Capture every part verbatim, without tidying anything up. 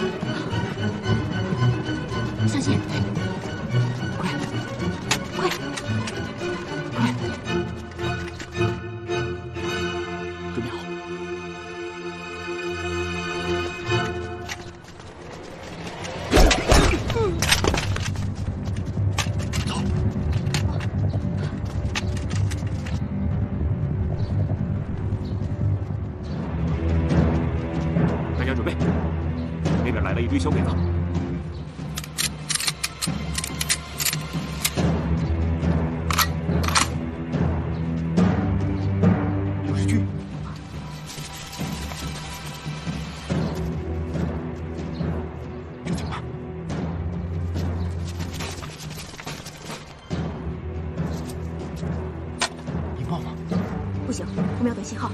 好，小心！快，快，快！准备好。走。大家准备。 那边来了一堆小鬼子，有时去。这怎么办？引爆吗？不行，我们要等信号。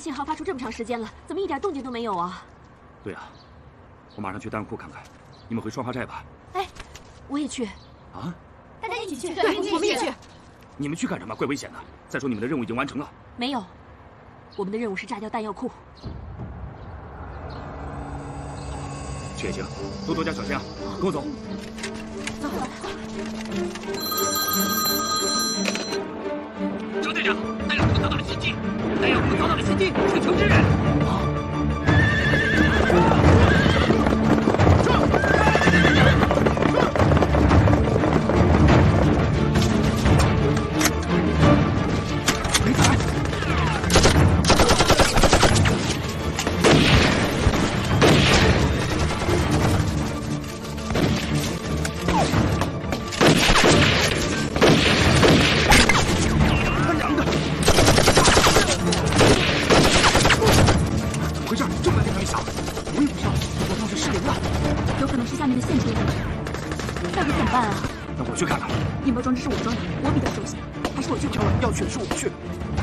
信号发出这么长时间了，怎么一点动静都没有啊？对啊，我马上去弹药库看看。你们回双花寨吧。哎，我也去。啊？大家一起去。对，我们也去。你们去干什么？怪危险的。再说你们的任务已经完成了。没有，我们的任务是炸掉弹药库。去也行，多多加小心啊！跟我走。走。周队长，弹药库遭到了袭击。 哎呀！我遭到了袭击，请求支援。没打。他娘的！ 这么一响，我也不知道，我当时失灵了，有可能是下面的线出问题，那可怎么办啊？那我去看看。引爆装置是我装的，我比较熟悉，还是我去吧。要去是我去。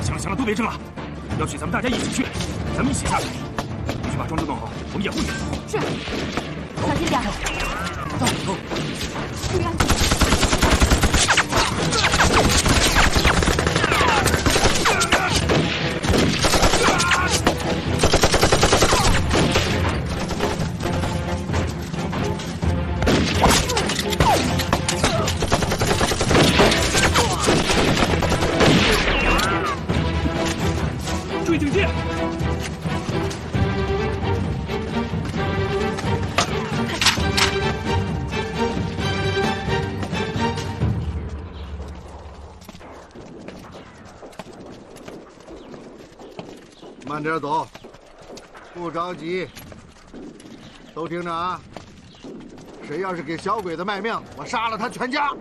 行了行了，都别争了，要去咱们大家一起去，咱们一起下去。你去把装置弄好，我们掩护你。是，小心点。走走。注意安全。 慢点走，不着急。都听着啊！谁要是给小鬼子卖命，我杀了他全家！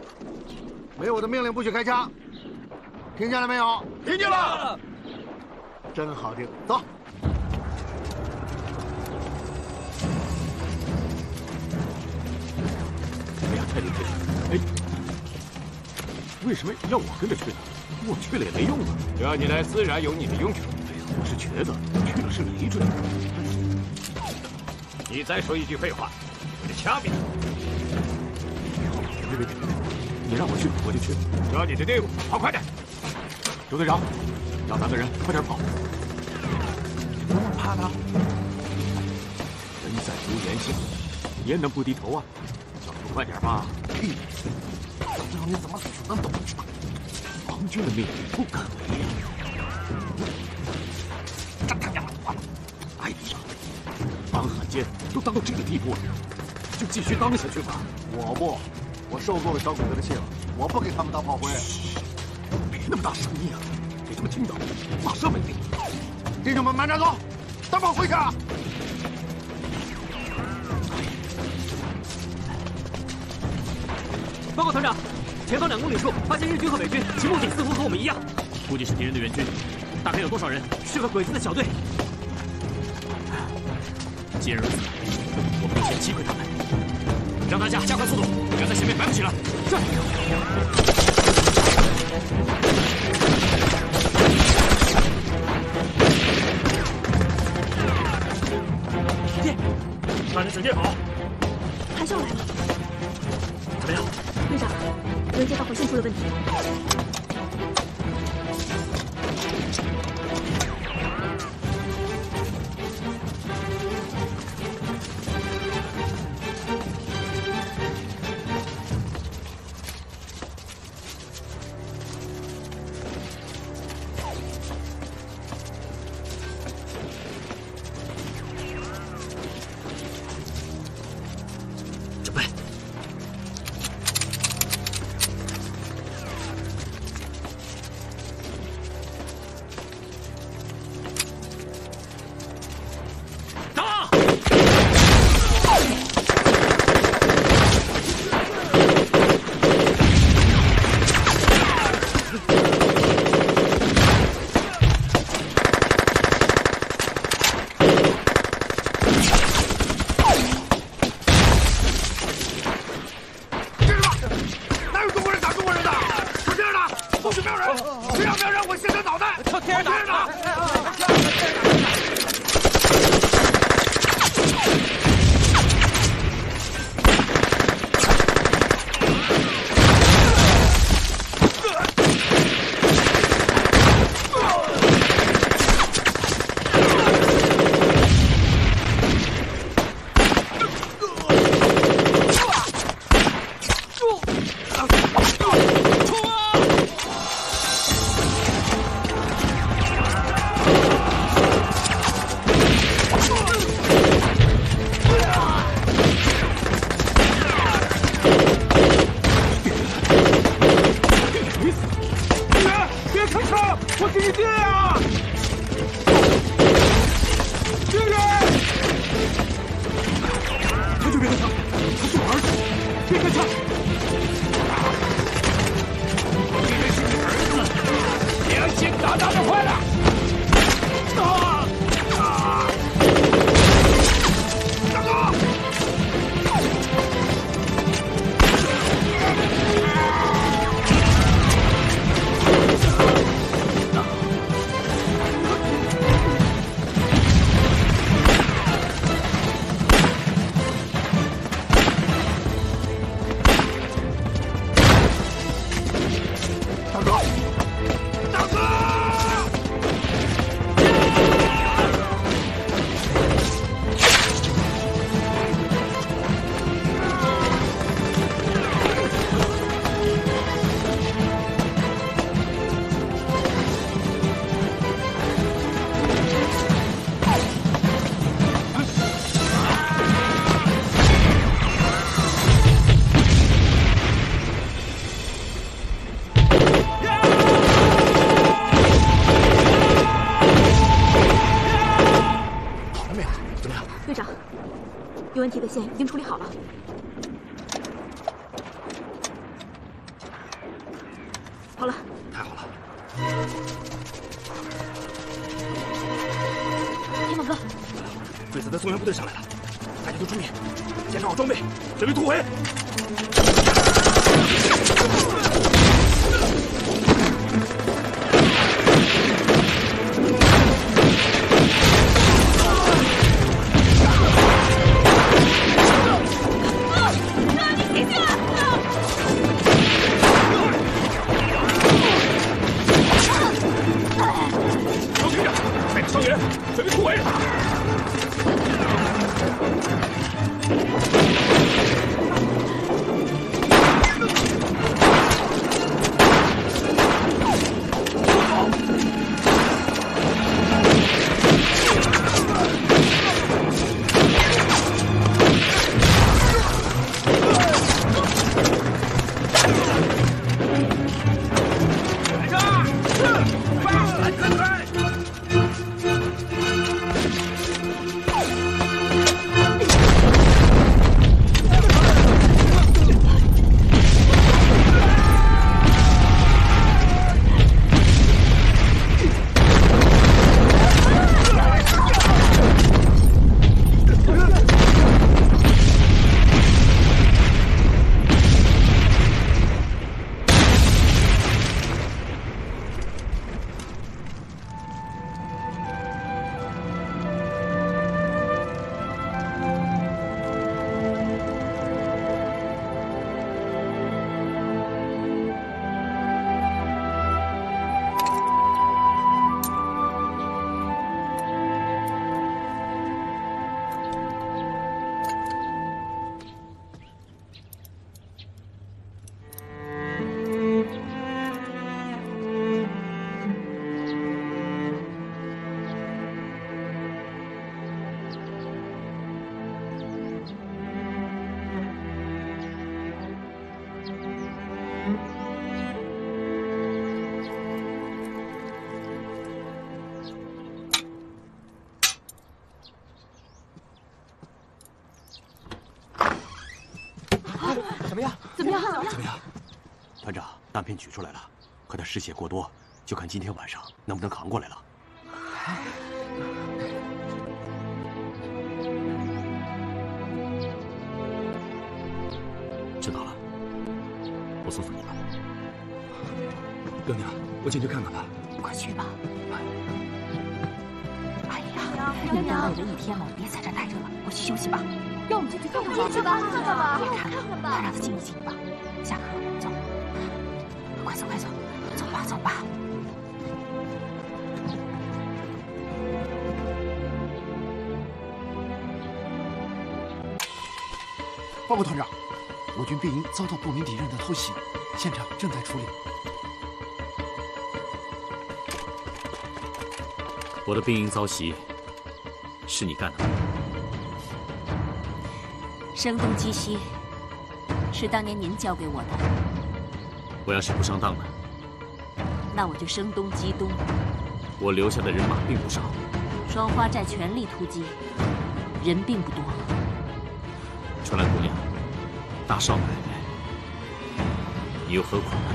没我的命令不许开枪，听见了没有？听见了。真好听，走。 太离谱了！哎，为什么要我跟着去呢？我去了也没用啊！只要你来，自然有你的用处。哎呀，我是觉得去了是累赘。你再说一句废话，我就掐扁你！别别别！你让我去，我就去。抓你的队伍，跑快点！周队长，让咱们人快点跑！不用怕他，人在屋檐下，焉能不低头啊？ 快点吧！嘿，小队长，你怎么死那么懂事？皇军的命令不可违呀！真他娘的完了！哎呀，帮当汉奸都当到这个地步了，就继续当下去吧。我不，我受够了小鬼子的气了，我不给他们当炮灰。别那么大声音啊，给他们听到，马上没命。弟兄们，慢点走，当炮灰去啊！ 报告团长，前方两公里处发现日军和美军，其目的似乎和我们一样，估计是敌人的援军。大概有多少人？是个鬼子的小队。既然如此，我们必须击溃他们。让大家加快速度，不要在前面埋伏起来。是。电，看着闪电好。还上来了。怎么样？ 队长，人家导火线出了问题。准备。 问题的线已经处理好了。好了，太好了！天马哥，鬼子的增援部队上来了，大家都注意，检查好装备，准备突围。么样？怎么样？怎么样？团长，弹片取出来了，可他失血过多，就看今天晚上能不能扛过来了。知道了，我送送你吧。六娘，我进去看看吧。快去吧。 六娘，等了一天了，别在这待着了，我去休息吧。让我们进去看看吧，进去吧，看看吧，别看看吧，快让他进一进吧。下课，走，快走快走，走吧走吧。报告团长，我军兵营遭到不明敌人的偷袭，现场正在处理。我的兵营遭袭。 是你干的吗？声东击西，是当年您教给我的。我要是不上当呢？那我就声东击东。我留下的人马并不少。双花寨全力突击，人并不多。春兰姑娘，大少奶奶，你又何苦呢？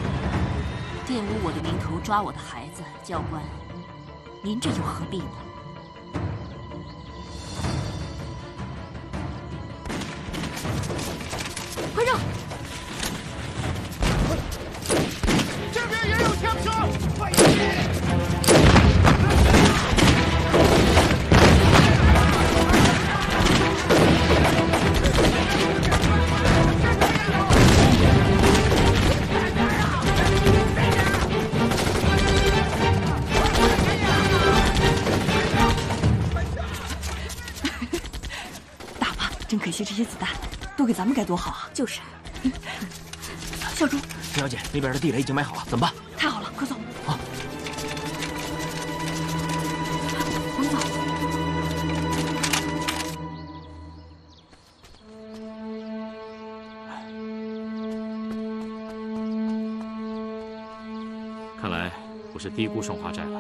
玷污我的名头，抓我的孩子，教官，您这又何必呢？ 团长，这边也有枪声！快点！打吧，真可惜这些子弹。 都给咱们该多好啊！就是，嗯、小朱，陈小姐那边的地雷已经埋好了，怎么办？太好了，快走！好，我们走。看来我是低估双花寨了。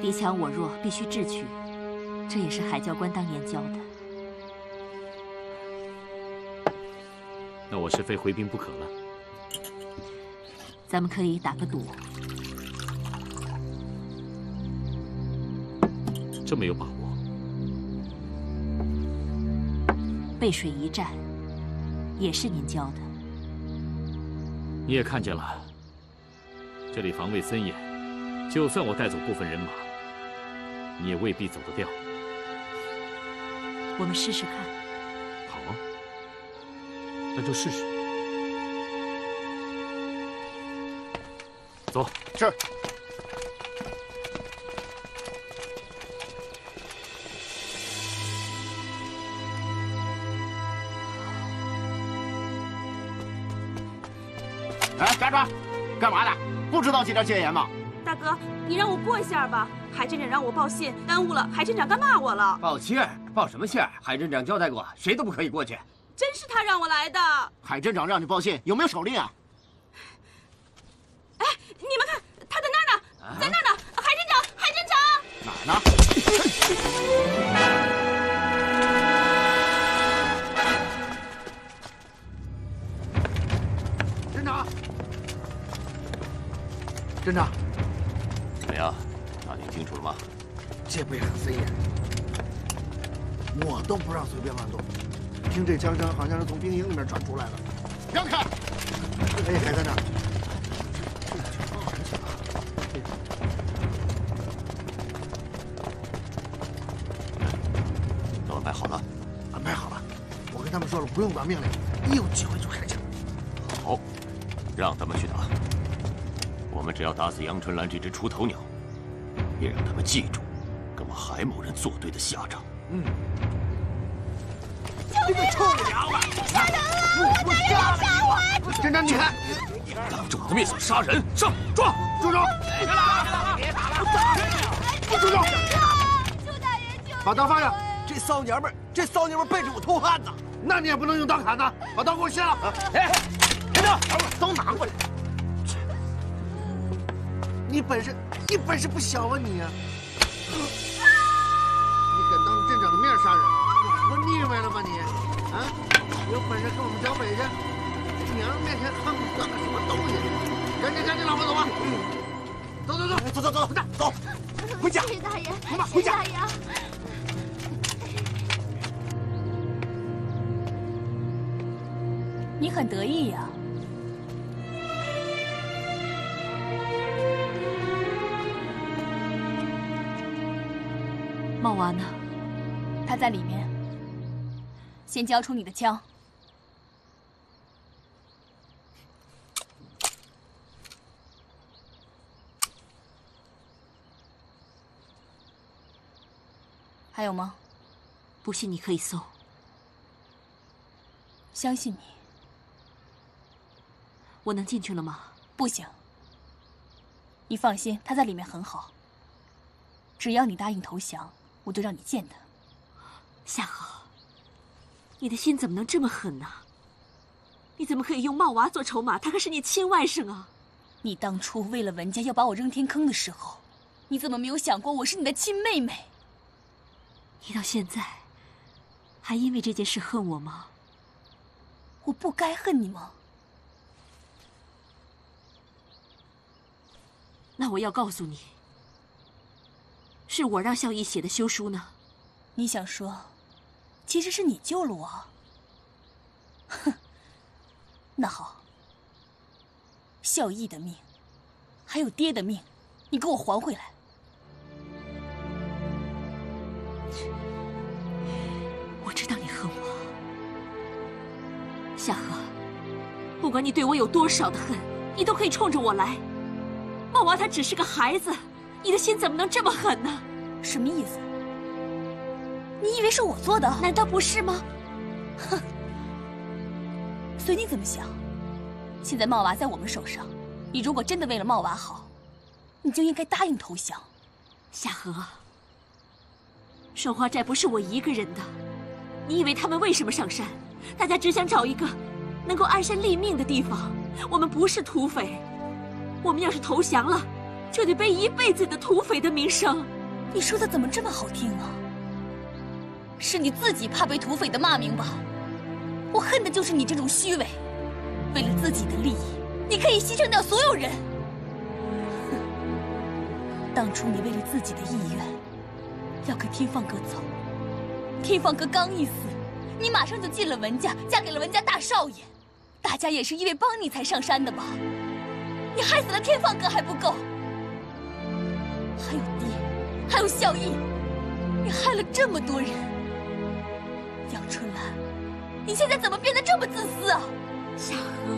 敌强我弱，必须智取，这也是海教官当年教的。 那我是非回兵不可了。咱们可以打个赌。这么有把握？背水一战，也是您教的。你也看见了，这里防卫森严，就算我带走部分人马，你也未必走得掉。我们试试看。 那就试试。走，是。哎，嘎抓，干嘛呢？不知道这条戒严吗？大哥，你让我过一下吧。海镇长让我报信，耽误了。海镇长该骂我了。报信？报什么信？海镇长交代过，谁都不可以过去。 真是他让我来的。海镇长让你报信，有没有手令啊？哎，你们看，他在那儿呢，在那儿呢。海镇长，海镇长，哪儿呢？镇长，镇长，怎么样？打听清楚了吗？戒备很森严，我都不让随便乱动。 听这枪声，好像是从兵营里面传出来的。让开！哎，还在那儿。都安排好了。安排好了。我跟他们说了，不用管命令，一有机会就开枪。好，让他们去打。我们只要打死杨春兰这只出头鸟，也让他们记住跟我海某人作对的下场。嗯。 这个臭娘们！杀人了！我家人要杀我！镇长，你看，当着我的面想杀人，上抓！住手！别打了！别打了！住手！朱大人，把刀放下！这骚娘们，这骚娘们背着我偷汉子，那你也不能用刀砍她！把刀给我卸了！哎，别动！刀拿过来！你本事，你本事不小啊你！你敢当着镇长的面杀人？ 腻歪了吧你？啊！有本事跟我们剿匪去！娘面前看不上什么东西！赶紧赶紧，老婆走吧！走走走走走走走，回家！谢谢大爷，妈，回家！谢谢大爷。 你很得意呀！茂娃呢？他在里面。先交出你的枪。还有吗？不信你可以搜。相信你。 我能进去了吗？不行。你放心，他在里面很好。只要你答应投降，我就让你见他。夏侯，你的心怎么能这么狠呢？你怎么可以用茂娃做筹码？他可是你亲外甥啊！你当初为了文家要把我扔天坑的时候，你怎么没有想过我是你的亲妹妹？你到现在还因为这件事恨我吗？我不该恨你吗？ 那我要告诉你，是我让孝义写的休书呢。你想说，其实是你救了我？哼，那好，孝义的命，还有爹的命，你给我还回来。我知道你恨我，夏荷，不管你对我有多少的恨，你都可以冲着我来。 茂娃他只是个孩子，你的心怎么能这么狠呢？什么意思？你以为是我做的？难道不是吗？哼，随你怎么想。现在茂娃在我们手上，你如果真的为了茂娃好，你就应该答应投降。夏荷，双花寨不是我一个人的。你以为他们为什么上山？大家只想找一个能够安身立命的地方。我们不是土匪。 我们要是投降了，就得背一辈子的土匪的名声。你说的怎么这么好听啊？是你自己怕被土匪的骂名吧？我恨的就是你这种虚伪，为了自己的利益，你可以牺牲掉所有人。哼，当初你为了自己的意愿，要跟天放哥走，天放哥刚一死，你马上就进了文家，嫁给了文家大少爷，大家也是因为帮你才上山的吧？ 你害死了天放哥还不够，还有爹，还有孝义，你害了这么多人。杨春兰，你现在怎么变得这么自私啊？夏荷，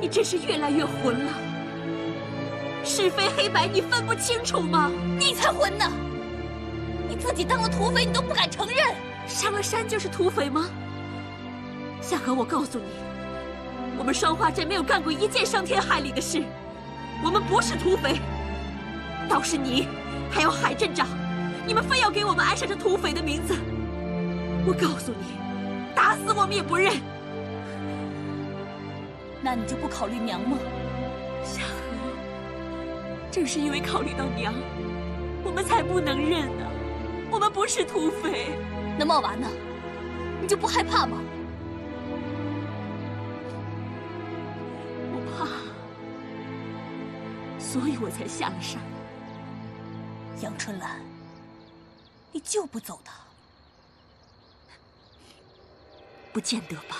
你真是越来越混了。是非黑白你分不清楚吗？你才混呢！你自己当了土匪，你都不敢承认。上了山就是土匪吗？夏荷，我告诉你。 我们双花寨没有干过一件伤天害理的事，我们不是土匪。倒是你，还有海镇长，你们非要给我们安上这土匪的名字，我告诉你，打死我们也不认。那你就不考虑娘吗？夏荷，正是因为考虑到娘，我们才不能认呢、啊。我们不是土匪。那茂娃呢？你就不害怕吗？ 所以我才下了山。杨春兰，你就不走的？不见得吧。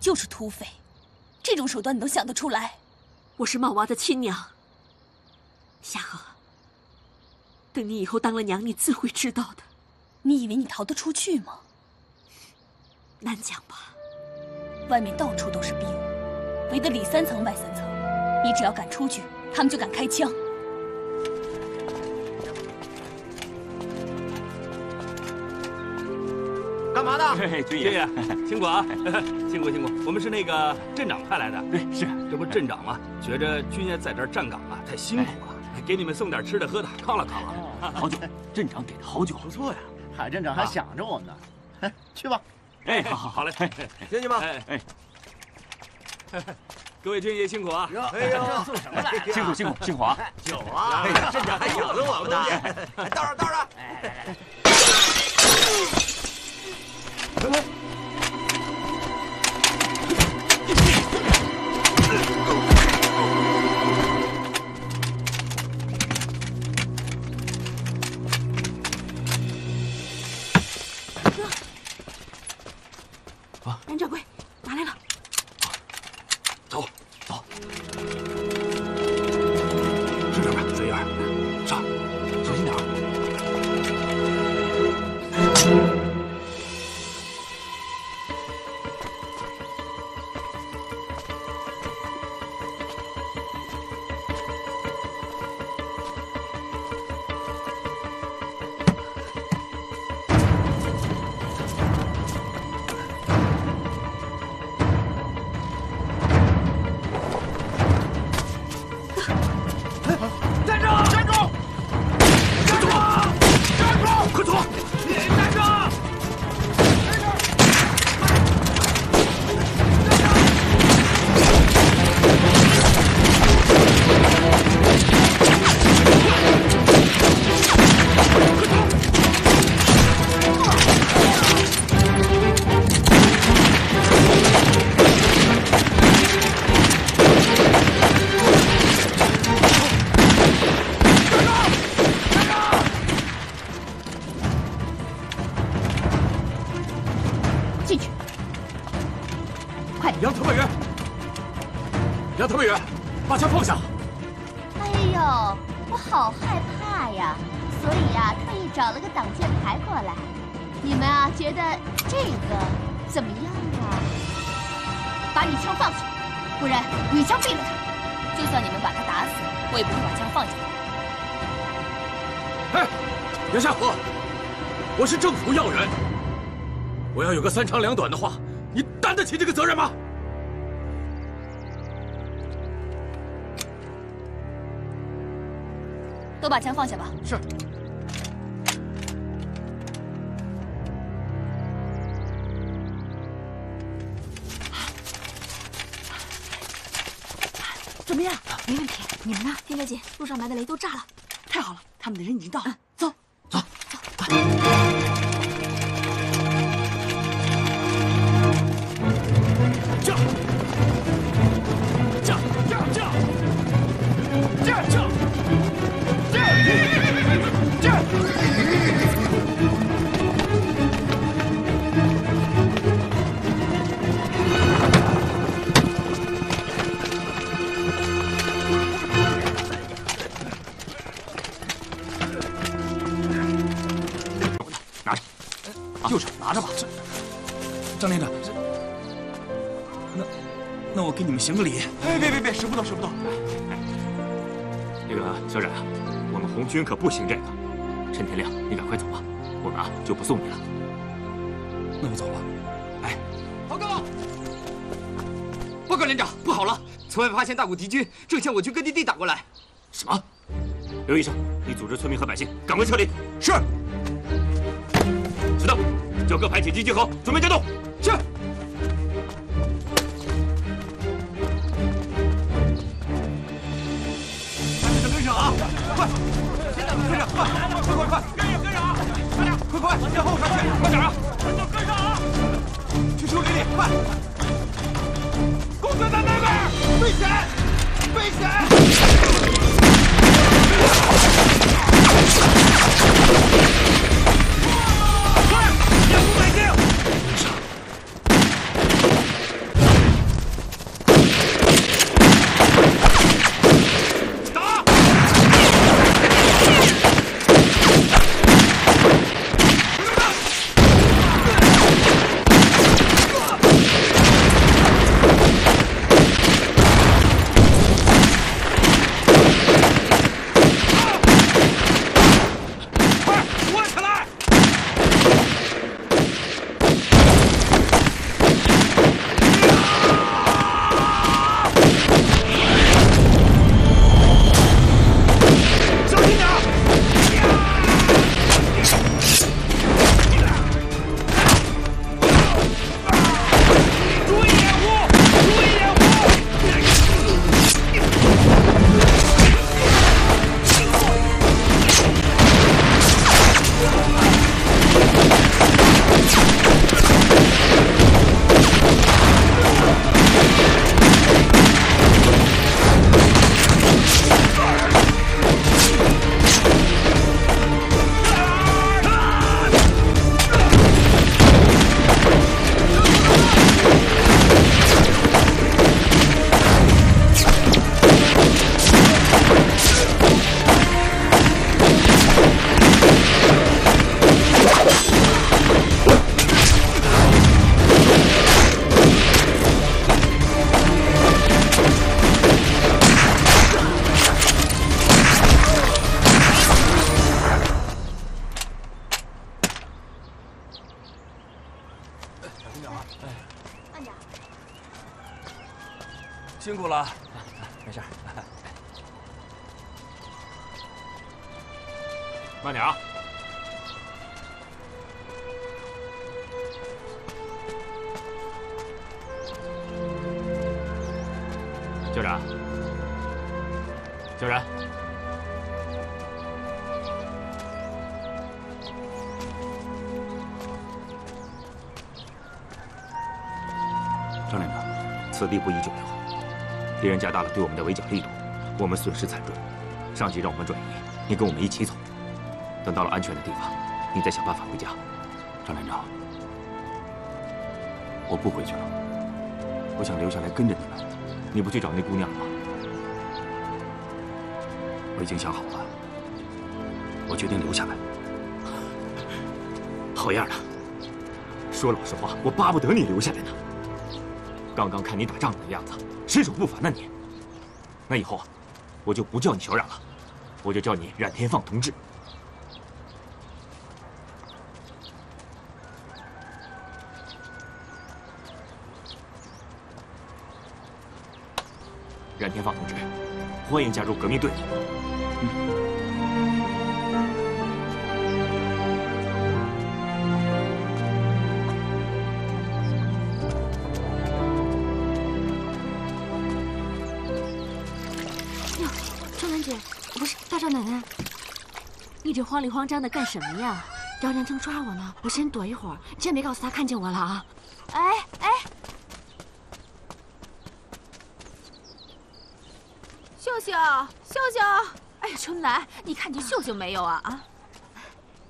就是土匪，这种手段你都想得出来？我是茂娃的亲娘，夏荷。等你以后当了娘，你自会知道的。你以为你逃得出去吗？难讲吧。外面到处都是兵，围得里三层外三层。你只要敢出去，他们就敢开枪。嘛的？嘿嘿，军爷，辛苦啊，辛苦辛苦。我们是那个镇长派来的。对，是。这不镇长嘛，觉着军爷在这儿站岗啊，太辛苦了，给你们送点吃的喝的，犒劳犒劳。好酒，镇长给的好酒，不错呀。海镇长还想着我们呢。去吧。哎，好好好嘞，进去吧。哎哎。 各位军爷辛苦啊！哎呦，送什么来？辛苦辛苦辛苦啊！酒啊！哎呀，镇长还养着我们呢，倒上倒上！哎来来来！哥，啊，任掌柜拿来了。 走走，是这边，水源，上，小心点儿。三长两短的话，你担得起这个责任吗？都把枪放下吧。是。怎么样？没问题。你们呢？丁小姐，路上埋的雷都炸了，太好了，他们的人已经到了。嗯，走，走，走。啊 就是拿着吧，这张连长，那那我给你们行个礼。哎，别别别，使不得使不得。那个小冉啊，我们红军可不行这个。陈天亮，你赶快走吧，我们啊就不送你了。那我走了。哎，报告，报告连长，不好了，村外发现大股敌军正向我军根据地打过来。什么？刘医生，你组织村民和百姓赶快撤离。是。 叫各排紧急集合，准备战斗。是。大队长跟上啊！快！跟上，快！快快快！跟上，跟上啊！快点，快快，向后上去，快点啊！都跟上啊！去树林里，快！公子在那边，危险！危险！辛苦了，没事。慢点啊！ 校长，校长，张连长，此地不宜久留，敌人加大了对我们的围剿力度，我们损失惨重。上级让我们转移，你跟我们一起走。等到了安全的地方，你再想办法回家。张连长，我不回去了，我想留下来跟着你们。 你不去找那姑娘吗？我已经想好了，我决定留下来。好样的！说老实话，我巴不得你留下来呢。刚刚看你打仗的样子，身手不凡呐你。那以后啊，我就不叫你小冉了，我就叫你冉天放同志。冉天放同志，欢迎加入革命队伍。嗯、哟，张兰姐，不是大少奶奶，你这慌里慌张的干什么呀？姚连正抓我呢，我先躲一会儿，你先别告诉他看见我了啊！哎哎。 秀秀，秀秀，哎呀，春兰，你看见秀秀没有啊？啊，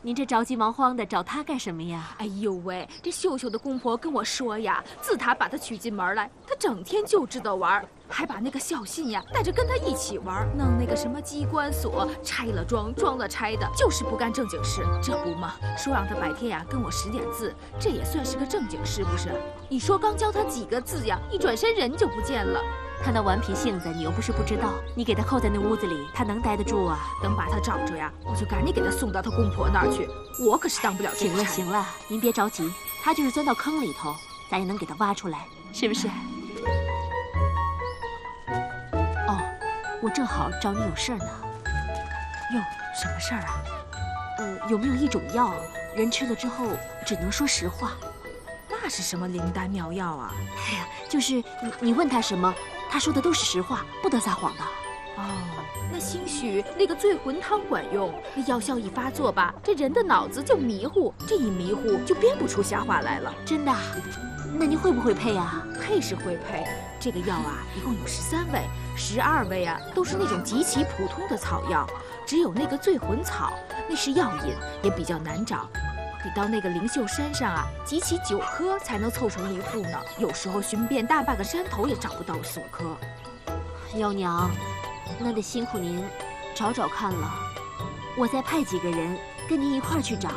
您这着急忙慌的找她干什么呀？哎呦喂，这秀秀的公婆跟我说呀，自打把她娶进门来，她整天就知道玩，还把那个孝信呀带着跟她一起玩，弄那个什么机关锁，拆了装，装了拆的，就是不干正经事。这不嘛，说让她白天呀跟我识点字，这也算是个正经事，不是？你说刚教她几个字呀，一转身人就不见了。 他那顽皮性子，你又不是不知道。你给他扣在那屋子里，他能待得住啊？等把他找着呀，我就赶紧给他送到他公婆那儿去。我可是当不了这个。行了行了，您别着急，他就是钻到坑里头，咱也能给他挖出来，是不是？哦，我正好找你有事儿呢。哟，什么事儿啊？呃，有没有一种药，人吃了之后只能说实话？那是什么灵丹妙药啊？哎呀，就是你你问他什么？ 他说的都是实话，不得撒谎的。哦，那兴许那个醉魂汤管用。那药效一发作吧，这人的脑子就迷糊，这一迷糊就编不出瞎话来了。真的？那您会不会配啊？配是会配。这个药啊，一共有十三味，十二味啊都是那种极其普通的草药，只有那个醉魂草那是药引，也比较难找。 你到那个灵秀山上啊，集齐九颗才能凑成一副呢。有时候寻遍大半个山头也找不到四五颗。幺娘，那得辛苦您找找看了。我再派几个人跟您一块儿去找。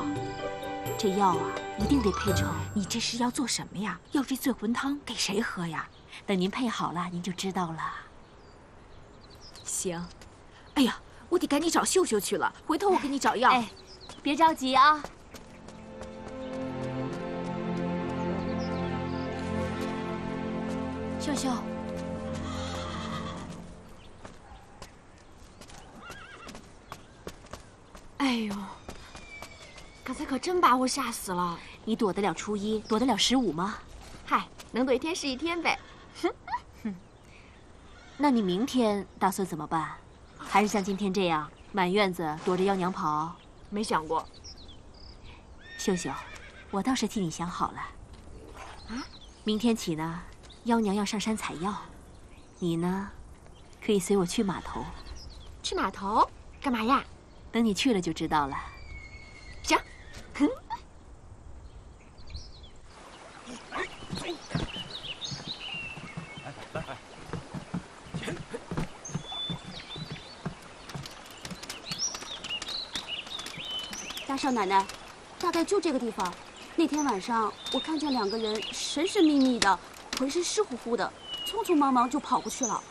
这药啊，一定得配成。你这是要做什么呀？要这醉魂汤给谁喝呀？等您配好了，您就知道了。行。哎呀，我得赶紧找秀秀去了。回头我给你找药。哎，别着急啊。 秀秀，哎呦，刚才可真把我吓死了！你躲得了初一，躲得了十五吗？嗨，能躲一天是一天呗。哼，那你明天打算怎么办？还是像今天这样满院子躲着幺娘跑？没想过。秀秀，我倒是替你想好了。啊，明天起呢？ 幺娘要上山采药，你呢，可以随我去码头。去码头干嘛呀？等你去了就知道了。行。大少奶奶，大概就这个地方。那天晚上我看见两个人神神秘秘的。 浑身湿乎乎的，匆匆忙忙就跑过去了。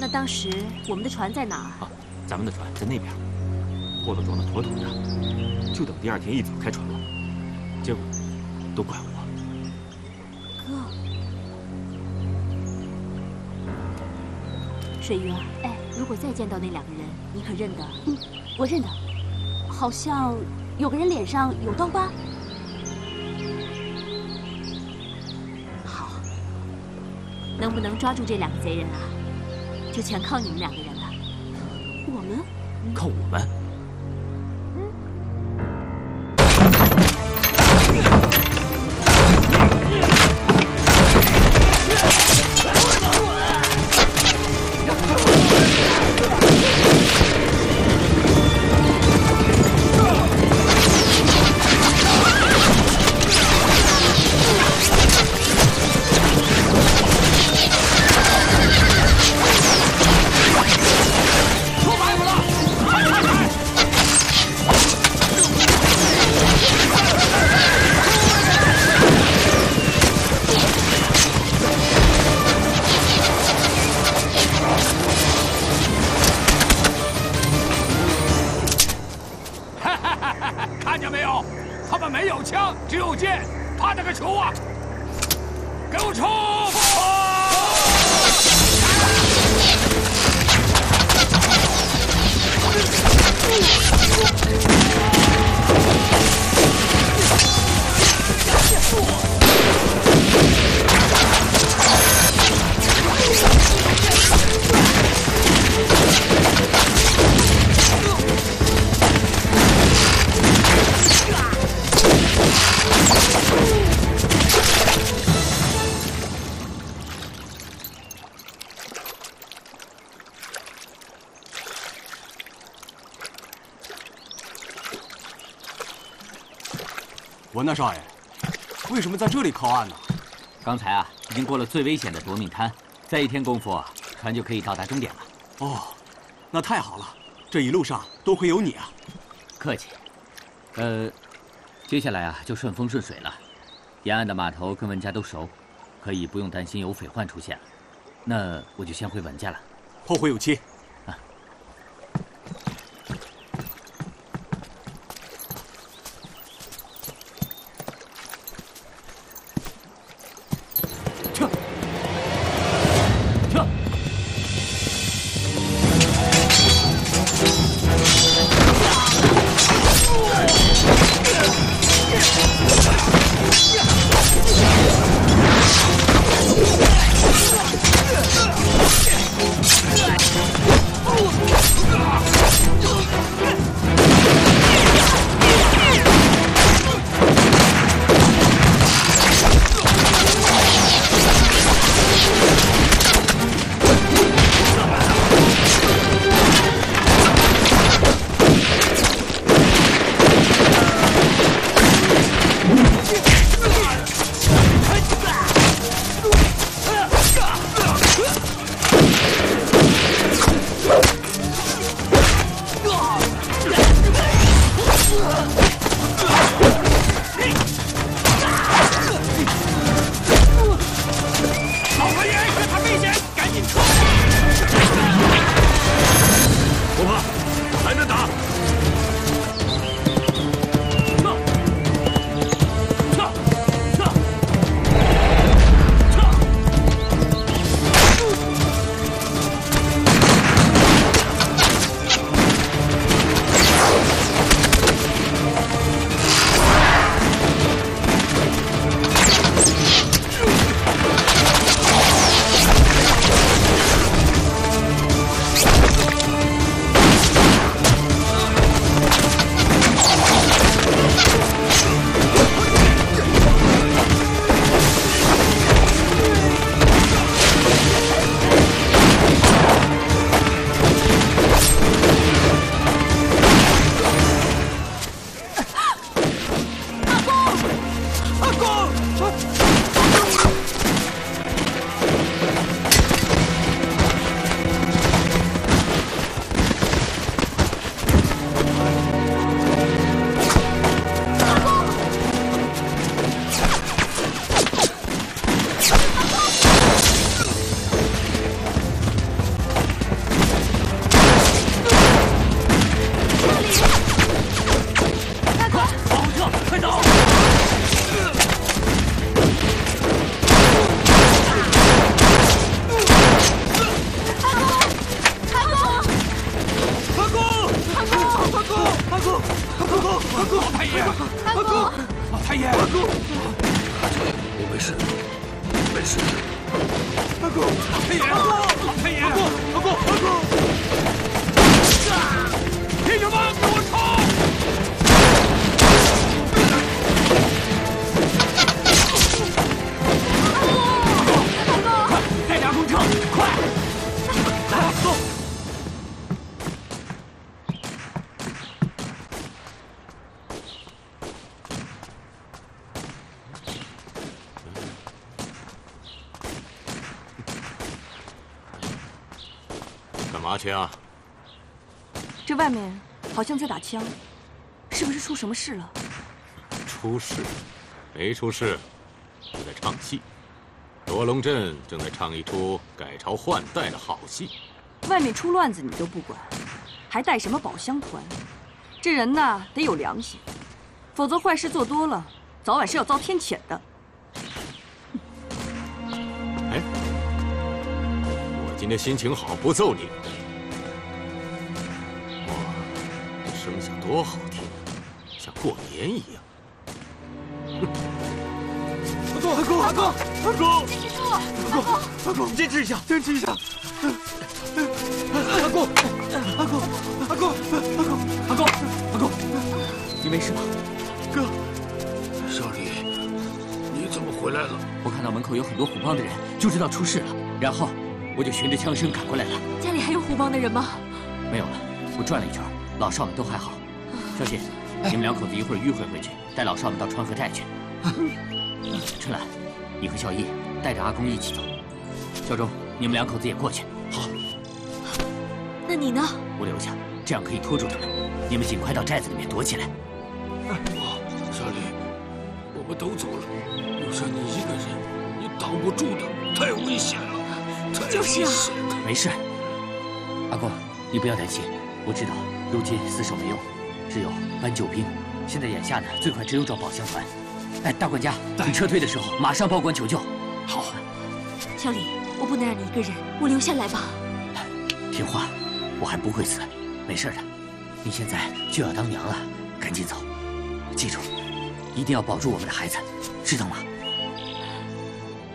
那当时我们的船在哪儿？啊，咱们的船在那边，货都装得妥妥的，就等第二天一早开船了。结果都怪我。哥，水云儿，哎，如果再见到那两个人，你可认得？嗯，我认得，好像有个人脸上有刀疤。好，能不能抓住这两个贼人啊？就全靠你们两个人了。我们？嗯、靠我们？ 文大少爷，为什么在这里靠岸呢？刚才啊，已经过了最危险的夺命滩，再一天功夫，船就可以到达终点了。哦，那太好了，这一路上多亏有你啊！客气。呃，接下来啊，就顺风顺水了。沿岸的码头跟文家都熟，可以不用担心有匪患出现。那我就先回文家了。后会有期。 Let's go. 干嘛去啊？这外面好像在打枪，是不是出什么事了？出事？没出事，我在唱戏。罗龙镇正在唱一出改朝换代的好戏。外面出乱子你都不管，还带什么保乡团？这人呐，得有良心，否则坏事做多了，早晚是要遭天谴的。 今天心情好，不揍你。哇，这声响多好听，像过年一样。阿公，阿公，阿公，阿公，坚持住！阿公，阿公，坚持一下，坚持一下。阿公，阿公，阿公，阿公，阿公，阿公，你没事吧？哥，小李，你怎么回来了？我看到门口有很多虎帮的人，就知道出事了，然后。 我就循着枪声赶过来了。家里还有虎帮的人吗？没有了，我转了一圈，老少们都还好。小姐，你们两口子一会儿迂回回去，带老少们到川河寨去。春兰，你和小易带着阿公一起走。小周，你们两口子也过去。好。那你呢？我留下，这样可以拖住他们。你们尽快到寨子里面躲起来。哇，小李，我们都走了，留下你一个人，你挡不住的，太危险了。 就是啊，没事。阿公，你不要担心，我知道如今死守没用，只有搬救兵。现在眼下呢，最快只有找保乡团。哎，大管家，你撤退的时候马上报官求救。好。小李，我不能让你一个人，我留下来吧。听话，我还不会死，没事的。你现在就要当娘了，赶紧走。记住，一定要保住我们的孩子，知道吗？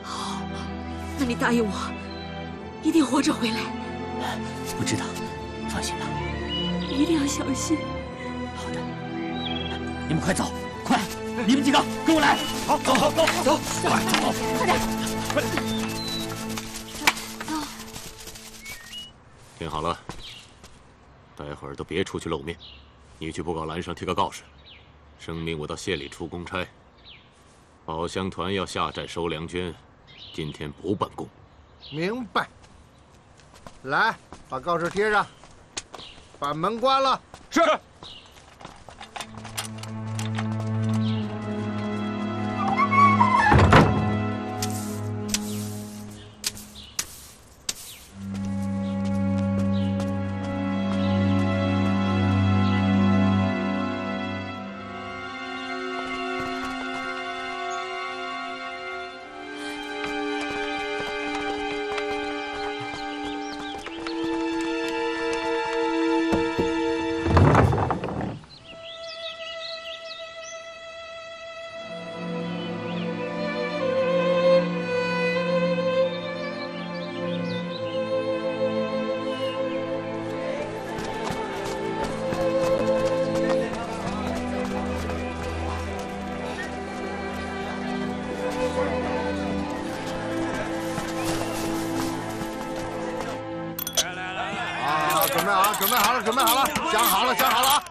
好，那你答应我。 一定活着回来。我知道，放心吧。一定要小心。好的，你们快走，快！你们几个跟我来。好，走，走，走，走，快走，快点，快点，走。听好了，待会儿都别出去露面。你去布告栏上贴个告示，声明我到县里出公差。保乡团要下寨收粮捐，今天不办公。明白。 来，把告示贴上，把门关了。是。准备好了，准备好了，讲好了，讲好了啊！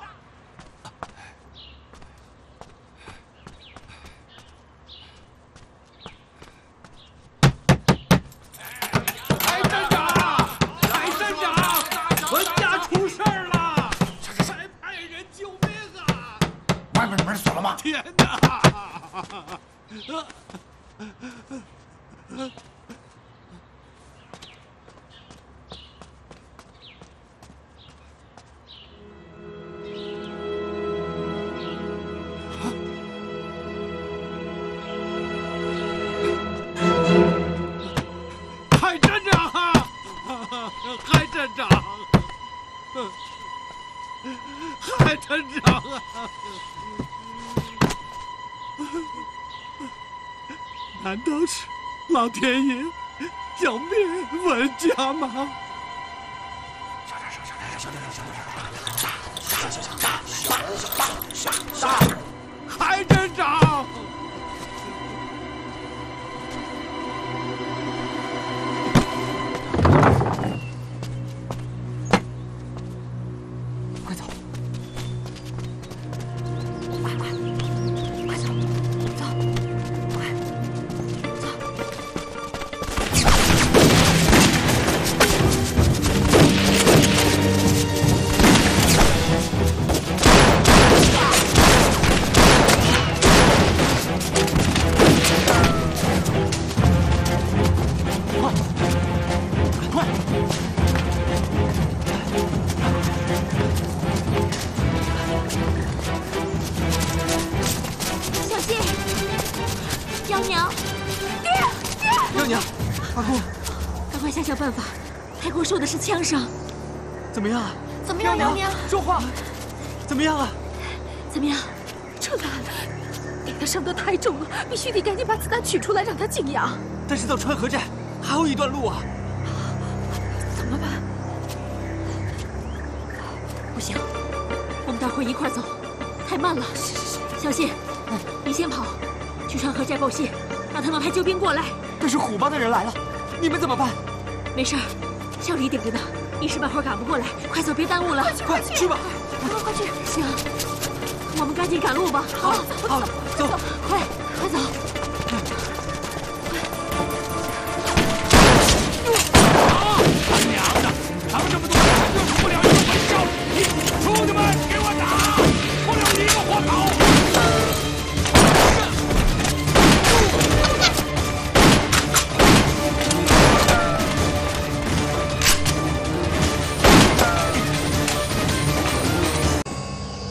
来站长，来站长，文家出事了，还派人救兵啊！外面的门锁了吗？天哪！ 难道是老天爷要灭文家吗？小点声，小点声，小点声，杀！杀！杀！杀！杀！杀！杀！还真长。热娘，阿公，赶快想想办法。太公受的是枪伤，怎么样啊？怎么样，热娘？说话，怎么样啊？怎么样？这哪来？ 给他伤得太重了，必须得赶紧把子弹取出来，让他静养。但是到川河站还有一段路啊，怎么办？不行，我们大伙一块走，太慢了。是是是，小心，嗯，你先跑，去川河寨报信，让他们派救兵过来。但是虎帮的人来了，你们怎么办？没事，小李顶着呢，一时半会儿赶不过来，快走，别耽误了。快去，快去吧，快去。行。 我们赶紧赶路吧！好，好，走，快，快走！啊！他娘的，他们这么多人就是不了一个门哨！你出去们，给我打！不留你一个活口！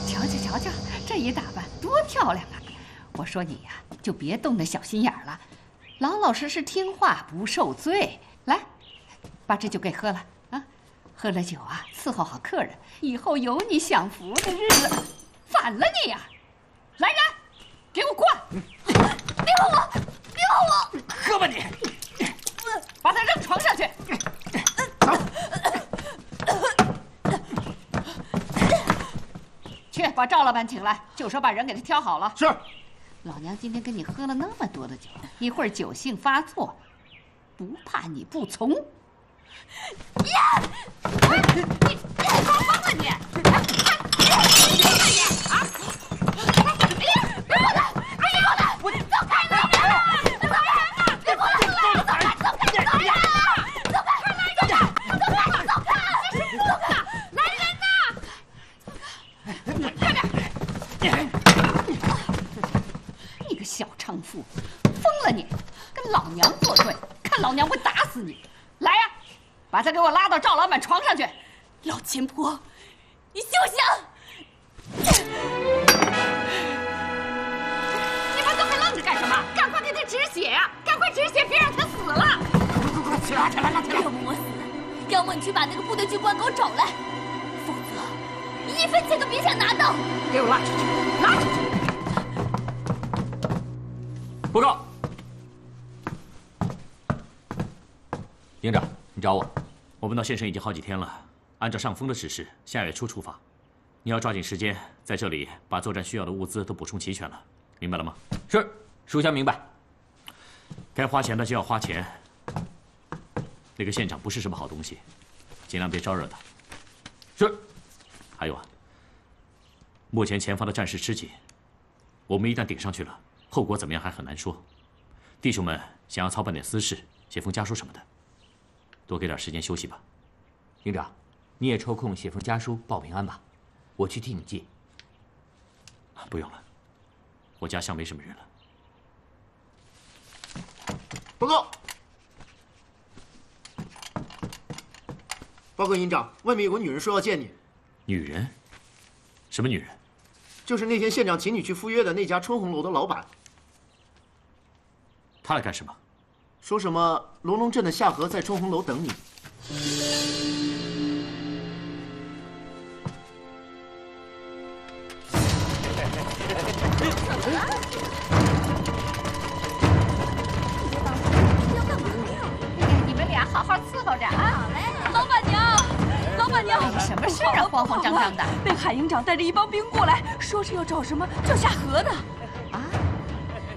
瞧瞧，瞧瞧！ 这一打扮多漂亮啊！我说你呀、啊，就别动那小心眼了，老老实实听话，不受罪。来，把这酒给喝了啊！喝了酒啊，伺候好客人，以后有你享福的日子。反了你呀、啊！来人，给我过！别碰我！别碰我！喝吧你！把他扔床上去！走。 去把赵老板请来，就说把人给他挑好了。是，老娘今天跟你喝了那么多的酒，一会儿酒性发作，不怕你不从。呀！哎，你你狂疯了你！哎哎，你疯了你啊！哎，别碰他！别碰他！我走开！走开！走开！别碰我！走开！走开！走开！走开！走开！走开！走开！走开！ 快点！你个小娼妇，疯了你！跟老娘作对，看老娘不打死你！来呀、啊，把他给我拉到赵老板床上去！老钱婆，你休想！你们都还愣着干什么？赶快给他止血呀、啊！赶快止血，别让他死了！快快快，起来！起来！拉起来！要不我死，要么你去把那个部队军官给我找来，否则。 一分钱都别想拿到！给我拉出去！拉出去！报告，营长，你找我，我们到县城已经好几天了。按照上峰的指示，下月初出发。你要抓紧时间，在这里把作战需要的物资都补充齐全了，明白了吗？是，属下明白。该花钱的就要花钱。那个县长不是什么好东西，尽量别招惹他。是。 还有啊，目前前方的战事吃紧，我们一旦顶上去了，后果怎么样还很难说。弟兄们想要操办点私事，写封家书什么的，多给点时间休息吧。营长，你也抽空写封家书报平安吧，我去替你寄。不用了，我家乡没什么人了。报告，报告营长，外面有个女人说要见你。 女人？什么女人？就是那天县长请你去赴约的那家春红楼的老板。他来干什么？说什么龙龙镇的夏荷在春红楼等你。怎么了？要干嘛呀？你们俩好好伺候着啊！好嘞，老板娘。 老板娘，什么事啊？慌慌张张的，被海营长带着一帮兵过来，说是要找什么叫夏荷的。啊，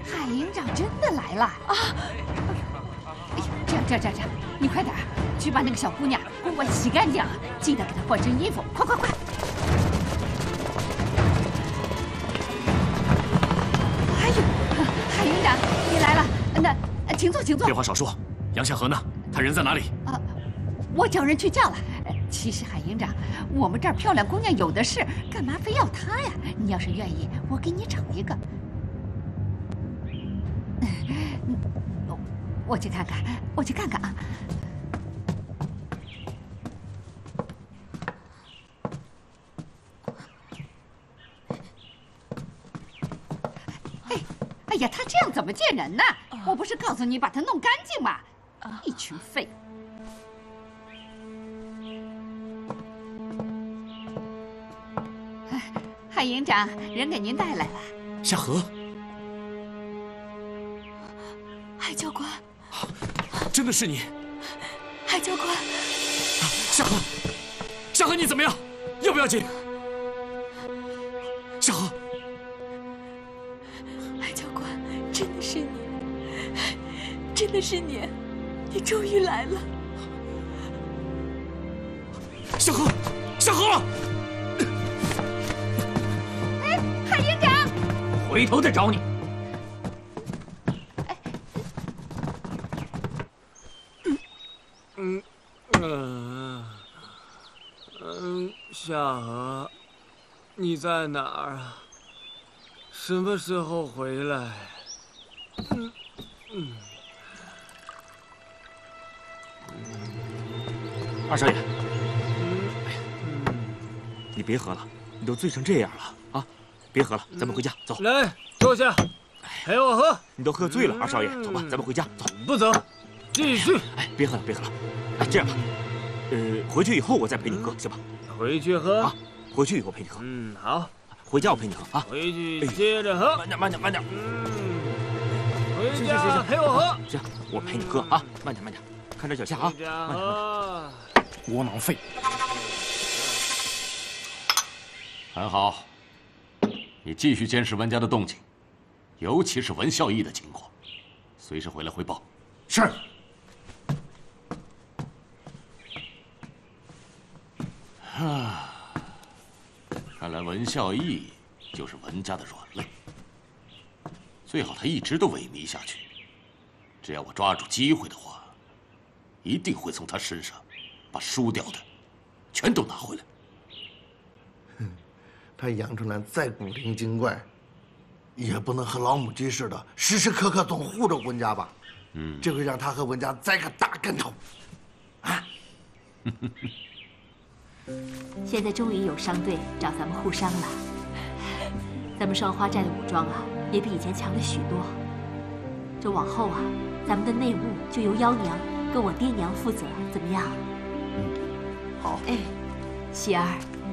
海营长真的来了啊！哎呀，这样这样这样，你快点去把那个小姑娘公馆洗干净，记得给她换身衣服，快快快！哎呦，海营长你来了，那请坐，请坐。废话少说，杨夏荷呢？她人在哪里？啊，我找人去叫了。 其实海营长，我们这儿漂亮姑娘有的是，干嘛非要她呀？你要是愿意，我给你找一个。我我去看看，我去看看啊。哎，哎呀，她这样怎么见人呢？我不是告诉你把它弄干净吗？一群废物！ 汉营长，人给您带来了。夏荷，海教官，真的是你！海教官，夏荷，夏荷，你怎么样？要不要紧？夏荷，海教官，真的是你，真的是你，你终于来了！夏荷，夏荷！ 回头再找你。嗯嗯嗯，夏荷，你在哪儿啊？什么时候回来？嗯嗯。二少爷，你别喝了，你都醉成这样了啊！ 别喝了，咱们回家走。来，坐下，陪我喝。你都喝醉了，二少爷，走吧，咱们回家走。不走，继续。哎，别喝了，别喝了。哎，这样吧，呃，回去以后我再陪你喝，行吧？回去喝啊，回去以后陪你喝。嗯，好。回家我陪你喝啊。回去接着喝。慢点，慢点，慢点。嗯，回家陪我喝。这样，我陪你喝啊，慢点，慢点，看着脚下啊，慢点，慢点。窝囊废。很好。 你继续监视文家的动静，尤其是文孝义的情况，随时回来汇报。是。啊，看来文孝义就是文家的软肋，最好他一直都萎靡下去。只要我抓住机会的话，一定会从他身上把输掉的全都拿回来。 他杨春兰再古灵精怪，也不能和老母鸡似的，时时刻刻总护着文家吧。嗯，这回让他和文家栽个大跟头，啊！现在终于有商队找咱们互商了，咱们少花寨的武装啊，也比以前强了许多。这往后啊，咱们的内务就由幺娘跟我爹娘负责，怎么样？嗯，好。哎，喜儿，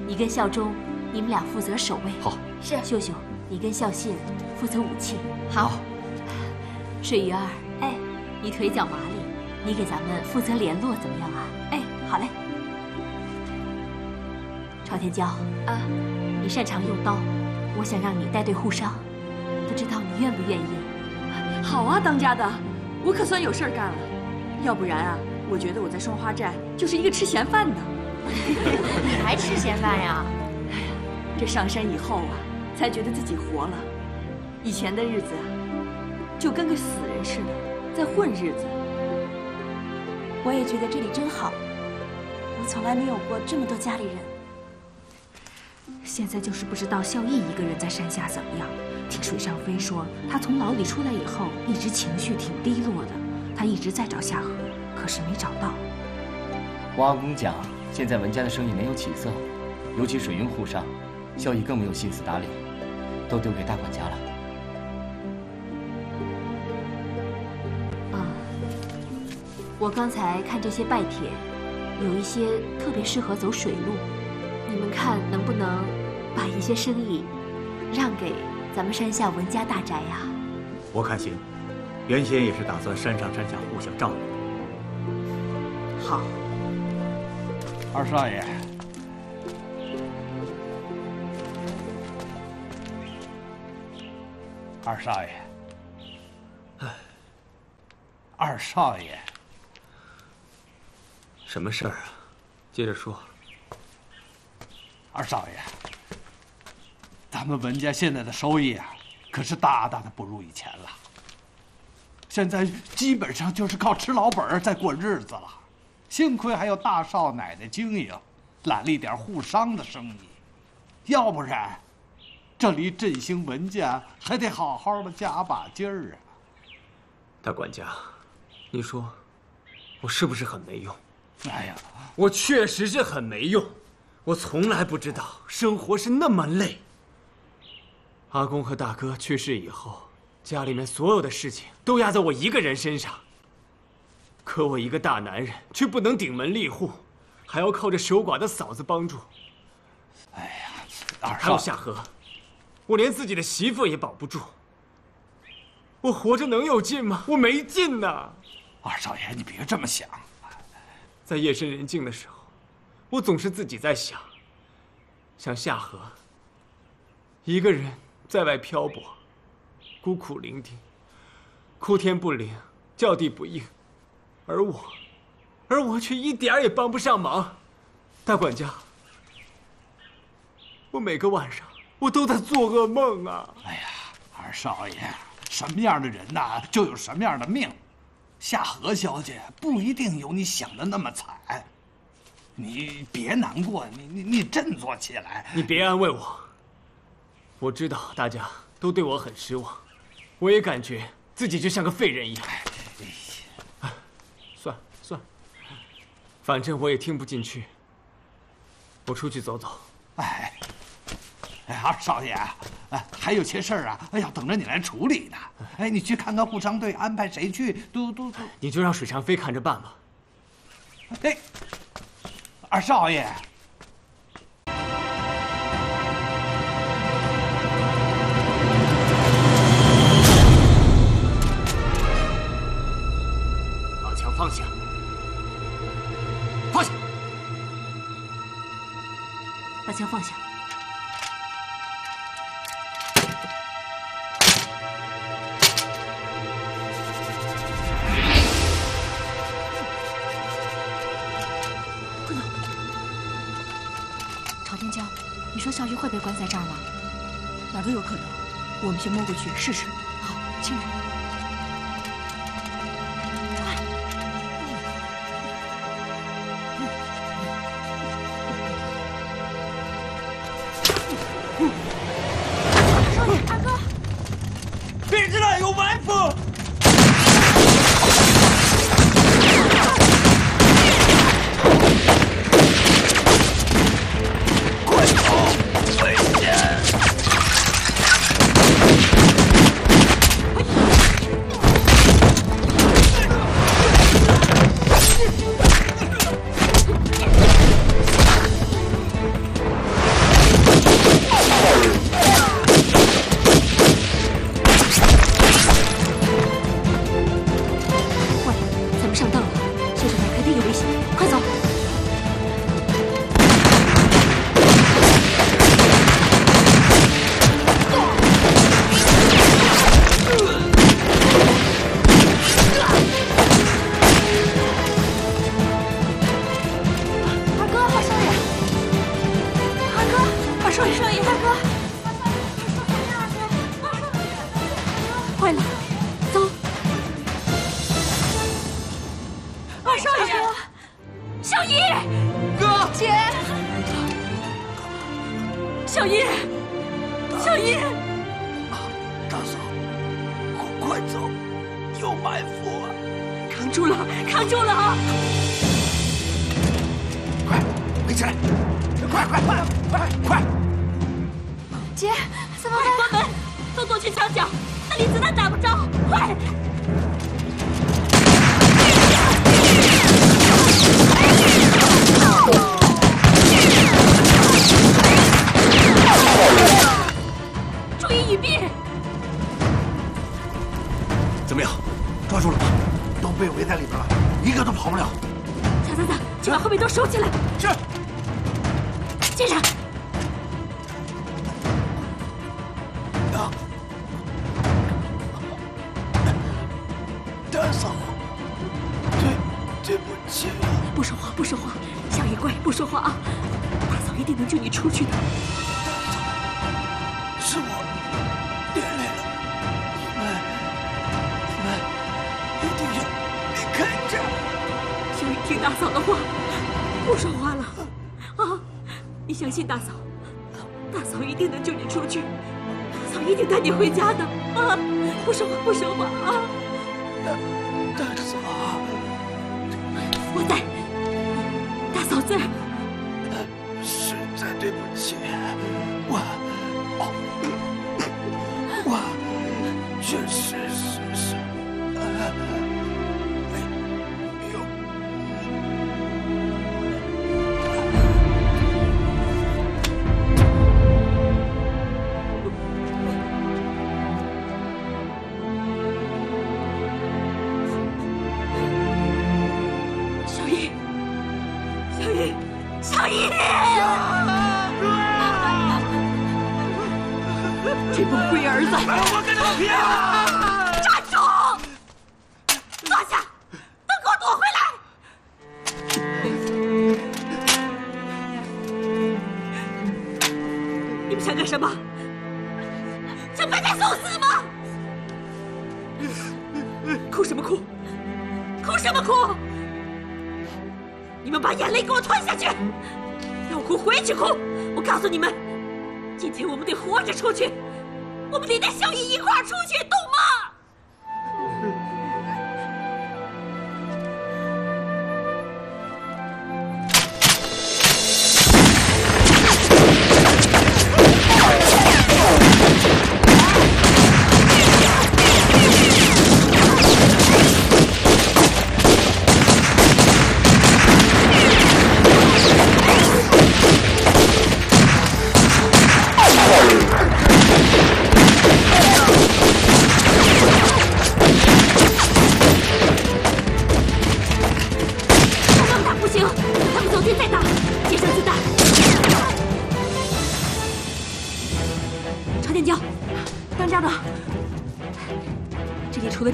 你跟孝忠。 你们俩负责守卫，好是秀秀，你跟孝信负责武器，好。水鱼儿，哎，你腿脚麻利，你给咱们负责联络，怎么样啊？哎，好嘞。朝天骄啊，你擅长用刀，我想让你带队护商，不知道你愿不愿意？好啊，当家的，我可算有事儿干了，要不然啊，我觉得我在双花寨就是一个吃闲饭的。你还吃闲饭呀？ 这上山以后啊，才觉得自己活了。以前的日子啊，就跟个死人似的，在混日子。我也觉得这里真好，我从来没有过这么多家里人。现在就是不知道孝义一个人在山下怎么样。听水上飞说，他从牢里出来以后，一直情绪挺低落的。他一直在找夏荷，可是没找到。王阿公讲，现在文家的生意没有起色，尤其水云沪上。 孝义更没有心思打理，都丢给大管家了。啊，我刚才看这些拜帖，有一些特别适合走水路，你们看能不能把一些生意让给咱们山下文家大宅呀？我看行，原先也是打算山上山下互相照应。好，二少爷。 二少爷，二少爷，什么事儿啊？接着说。二少爷，咱们文家现在的收益啊，可是大大的不如以前了。现在基本上就是靠吃老本在过日子了，幸亏还有大少奶奶经营，揽了一点互商的生意，要不然。 这离振兴文家还得好好的加把劲儿啊！大管家，你说我是不是很没用？哎呀，我确实是很没用。我从来不知道生活是那么累。阿公和大哥去世以后，家里面所有的事情都压在我一个人身上，可我一个大男人却不能顶门立户，还要靠着守寡的嫂子帮助。哎呀，二少，还有夏荷，我连自己的媳妇也保不住，我活着能有劲吗？我没劲呐！二少爷，你别这么想。在夜深人静的时候，我总是自己在想，想夏荷，一个人在外漂泊。 孤苦伶仃，哭天不灵，叫地不应，而我，而我却一点也帮不上忙。大管家，我每个晚上我都在做噩梦啊！哎呀，二少爷，什么样的人呐，就有什么样的命。夏荷小姐不一定有你想的那么惨，你别难过，你你你振作起来。你别安慰我，我知道大家都对我很失望。 我也感觉自己就像个废人一样。算了算了，反正我也听不进去。我出去走走。哎，哎，二少爷，哎，还有些事儿啊，哎呀，等着你来处理呢。哎，你去看看护商队安排谁去，都都都。你就让水长飞看着办吧。哎，二少爷。 放下，放下，把枪放下。姑娘，朝天娇，你说小玉会被关在这儿吗？哪都有可能。我们先摸过去试试。好，亲人。小姨，这帮龟儿子，我跟他们拼了！站住！坐下，都给我躲回来！ 你们想干什么？想白天送死吗？哭什么哭？哭什么哭？你们把眼泪给我吞下去！要哭回去哭！我告诉你们，今天我们得活着出去，我们得带小姨一块儿出去，懂吗？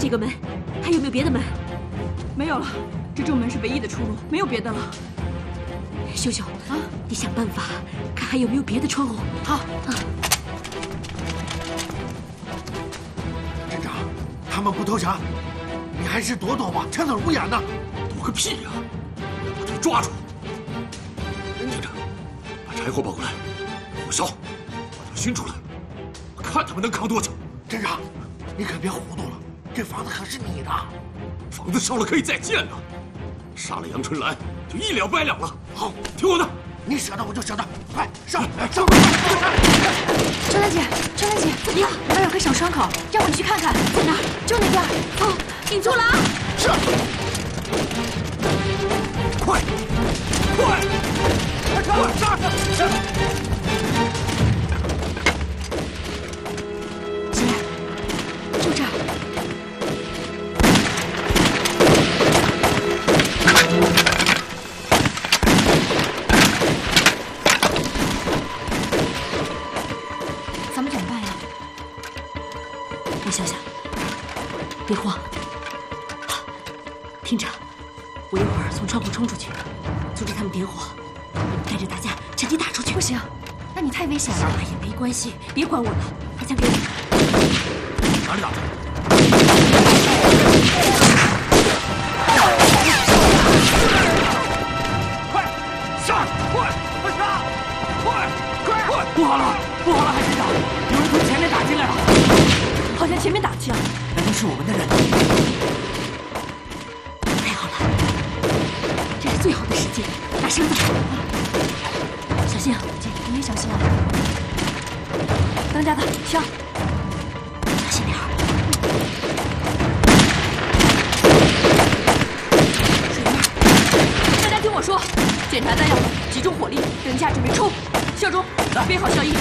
这个门还有没有别的门？没有了，这正门是唯一的出路，没有别的了。秀秀啊，你想办法看还有没有别的窗户。好啊。镇长，他们不投降，你还是躲躲吧，趁冷不掩的。躲个屁呀！把他们抓住。镇长，把柴火抱过来，火烧，把他们熏出来，我看他们能扛多久。镇长，你可别糊涂了。 这房子可是你的，房子烧了可以再建呢。杀了杨春兰就一了百了了。好，听我的，你舍得我就舍得。快上，上！春兰姐，春兰姐，怎么样？那儿有个小伤口，让我们去看看。在哪？就那边。好，顶住了啊！是。快，快，快上，上上上！ 别慌，听着，我一会儿从窗户冲出去，阻止他们点火，带着大家趁机打出去。不行，那你太危险了。哎呀，没关系，别管我了，把枪给我。哪里打的？快上！快！快上！快！快！快！不好了，不好了，海队长，有人从前面打进来了，好像前面打去了。 是我们的人，太好了，这是最好的时间，拿绳子，小心啊，姐，你也小心啊，当家的，停，小心点儿，水面，大家听我说，检查弹药，集中火力，等一下准备冲，效忠，编号效益，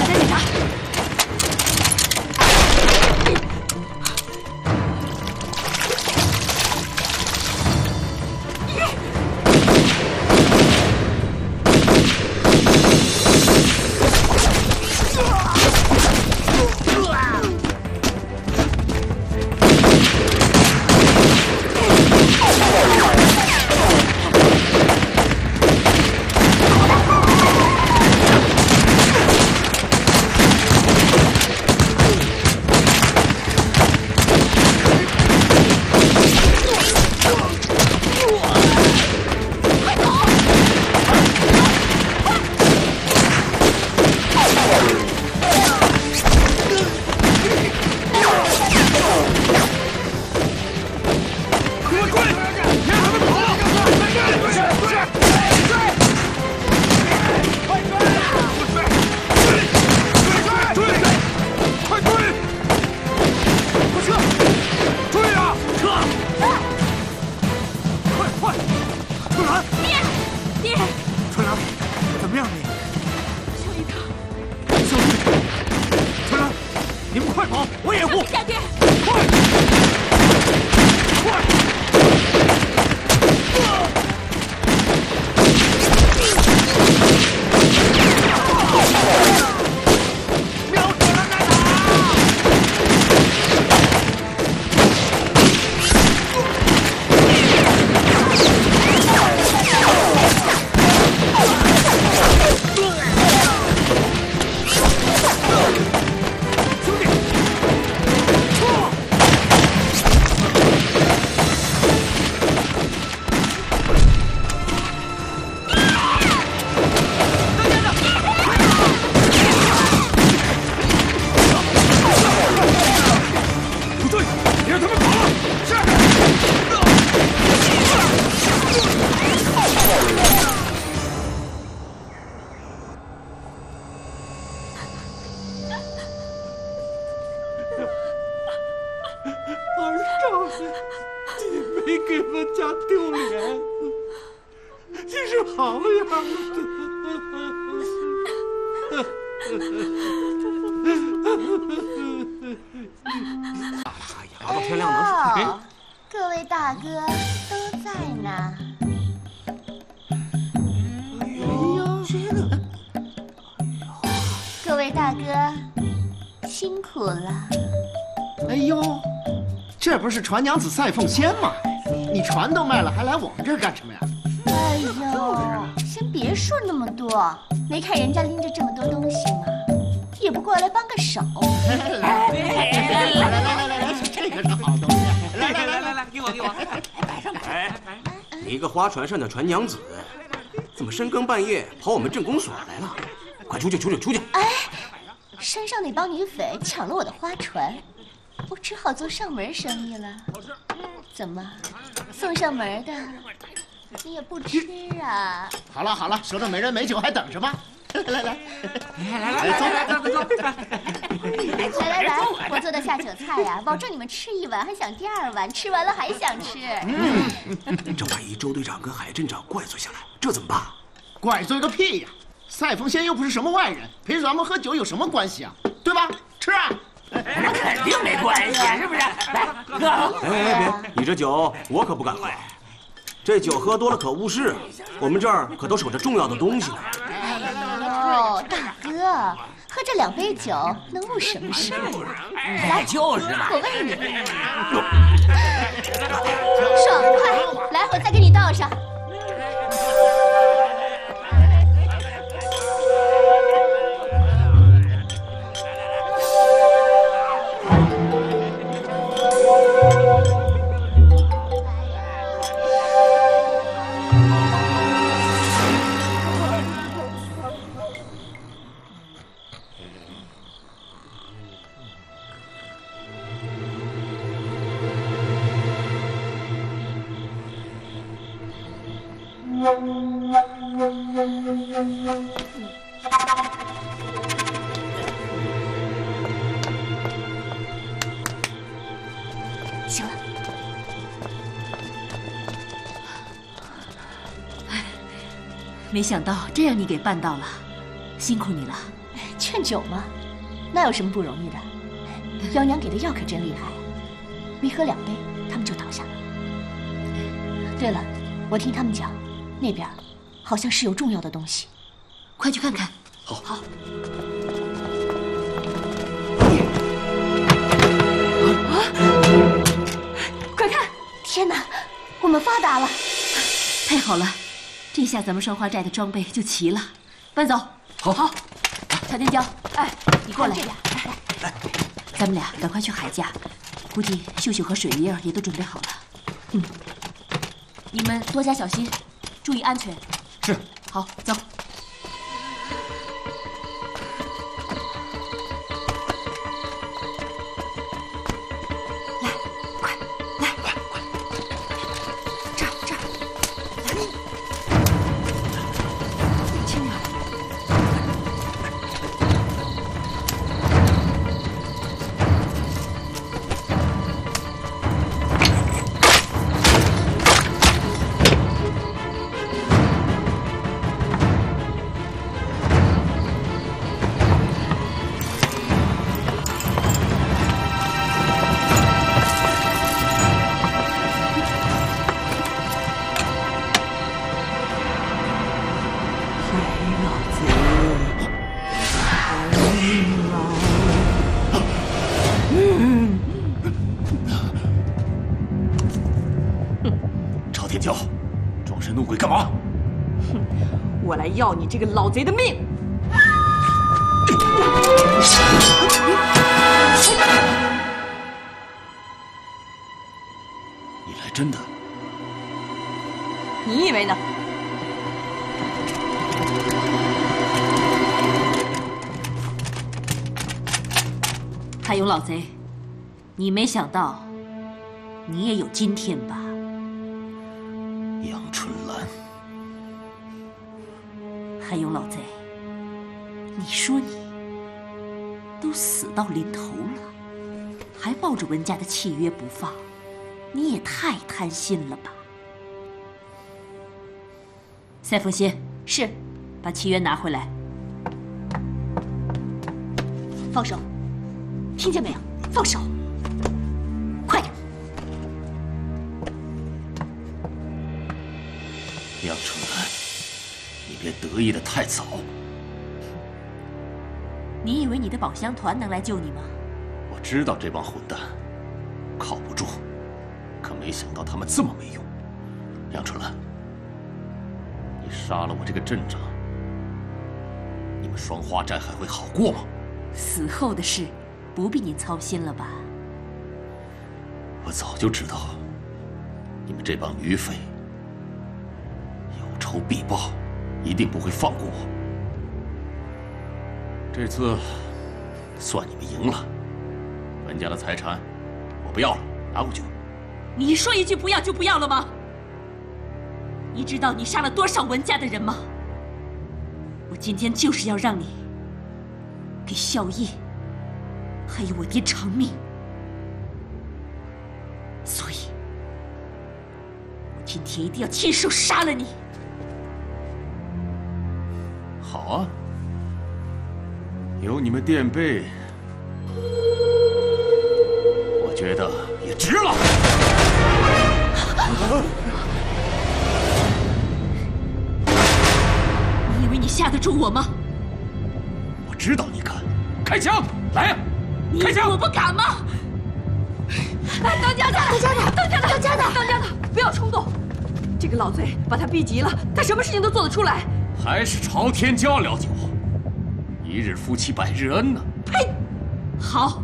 大家检查。 快！快！快！好了呀！哎呦，各位大哥都在呢。哎呦，这个，各位大哥辛苦了。哎呦，这不是传娘子赛凤仙吗？你船都卖了，还来我们这儿干什么呀？ 哎呦，先别说那么多，没看人家拎着这么多东西吗？也不过来帮个手。来来来来来来，这可是好东西！来来来来来，给我给我，摆上摆上。你一个花船上的船娘子，怎么深更半夜跑我们镇公所来了？快出去出去出去！哎，山上那帮女匪抢了我的花船，我只好做上门生意了。怎么，送上门的？ 你也不吃啊！好了好了，说到美人美酒还等什么？来来来，来来来，走走走走！来来来，我做的下酒菜呀，保证你们吃一碗还想第二碗，吃完了还想吃。嗯，这万一周队长跟海镇长怪罪下来，这怎么办？怪罪个屁呀！赛凤仙又不是什么外人，陪咱们喝酒有什么关系啊？对吧？吃啊！那肯定没关系，是不是？来，哥，哎别，你这酒我可不敢喝。 这酒喝多了可误事，我们这儿可都守着重要的东西呢。哎呦，大哥，喝这两杯酒能误什么事儿？来，就是嘛，我喂你，爽快！来，我再给你倒上。 行了，没想到这让你给办到了，辛苦你了。劝酒嘛，那有什么不容易的？幺娘给的药可真厉害，没喝两杯他们就倒下了。对了，我听他们讲，那边好像是有重要的东西，快去看看。好。好。 天哪，我们发达了！太好了，这下咱们双花寨的装备就齐了。搬走，好，好，乔天娇，哎，你过来，来，咱们俩赶快去海家，估计秀秀和水姨儿也都准备好了。嗯，你们多加小心，注意安全。是，好，走。 要你这个老贼的命！ 海勇老贼，你没想到，你也有今天吧？ 海勇老贼，你说你都死到临头了，还抱着文家的契约不放，你也太贪心了吧！赛凤新，是，把契约拿回来。放手，听见没有？放手！ 梁城南，你别得意的太早。你以为你的宝箱团能来救你吗？我知道这帮混蛋靠不住，可没想到他们这么没用。梁春兰，你杀了我这个镇长，你们双花寨还会好过吗？死后的事，不必您操心了吧？我早就知道，你们这帮鱼匪。 仇必报，一定不会放过我。这次算你们赢了，文家的财产我不要了，拿回去吧。你说一句不要就不要了吗？你知道你杀了多少文家的人吗？我今天就是要让你给孝义还有我爹偿命，所以我今天一定要亲手杀了你。 好啊，有你们垫背，我觉得也值了。你以为你吓得住我吗？我知道你敢，开枪！来呀，开枪！我不敢吗？哎，当家的，当家的，当家的，当家的，当家的，不要冲动。这个老贼把他逼急了，他什么事情都做得出来。 还是朝天骄了解我，一日夫妻百日恩呢。呸！好，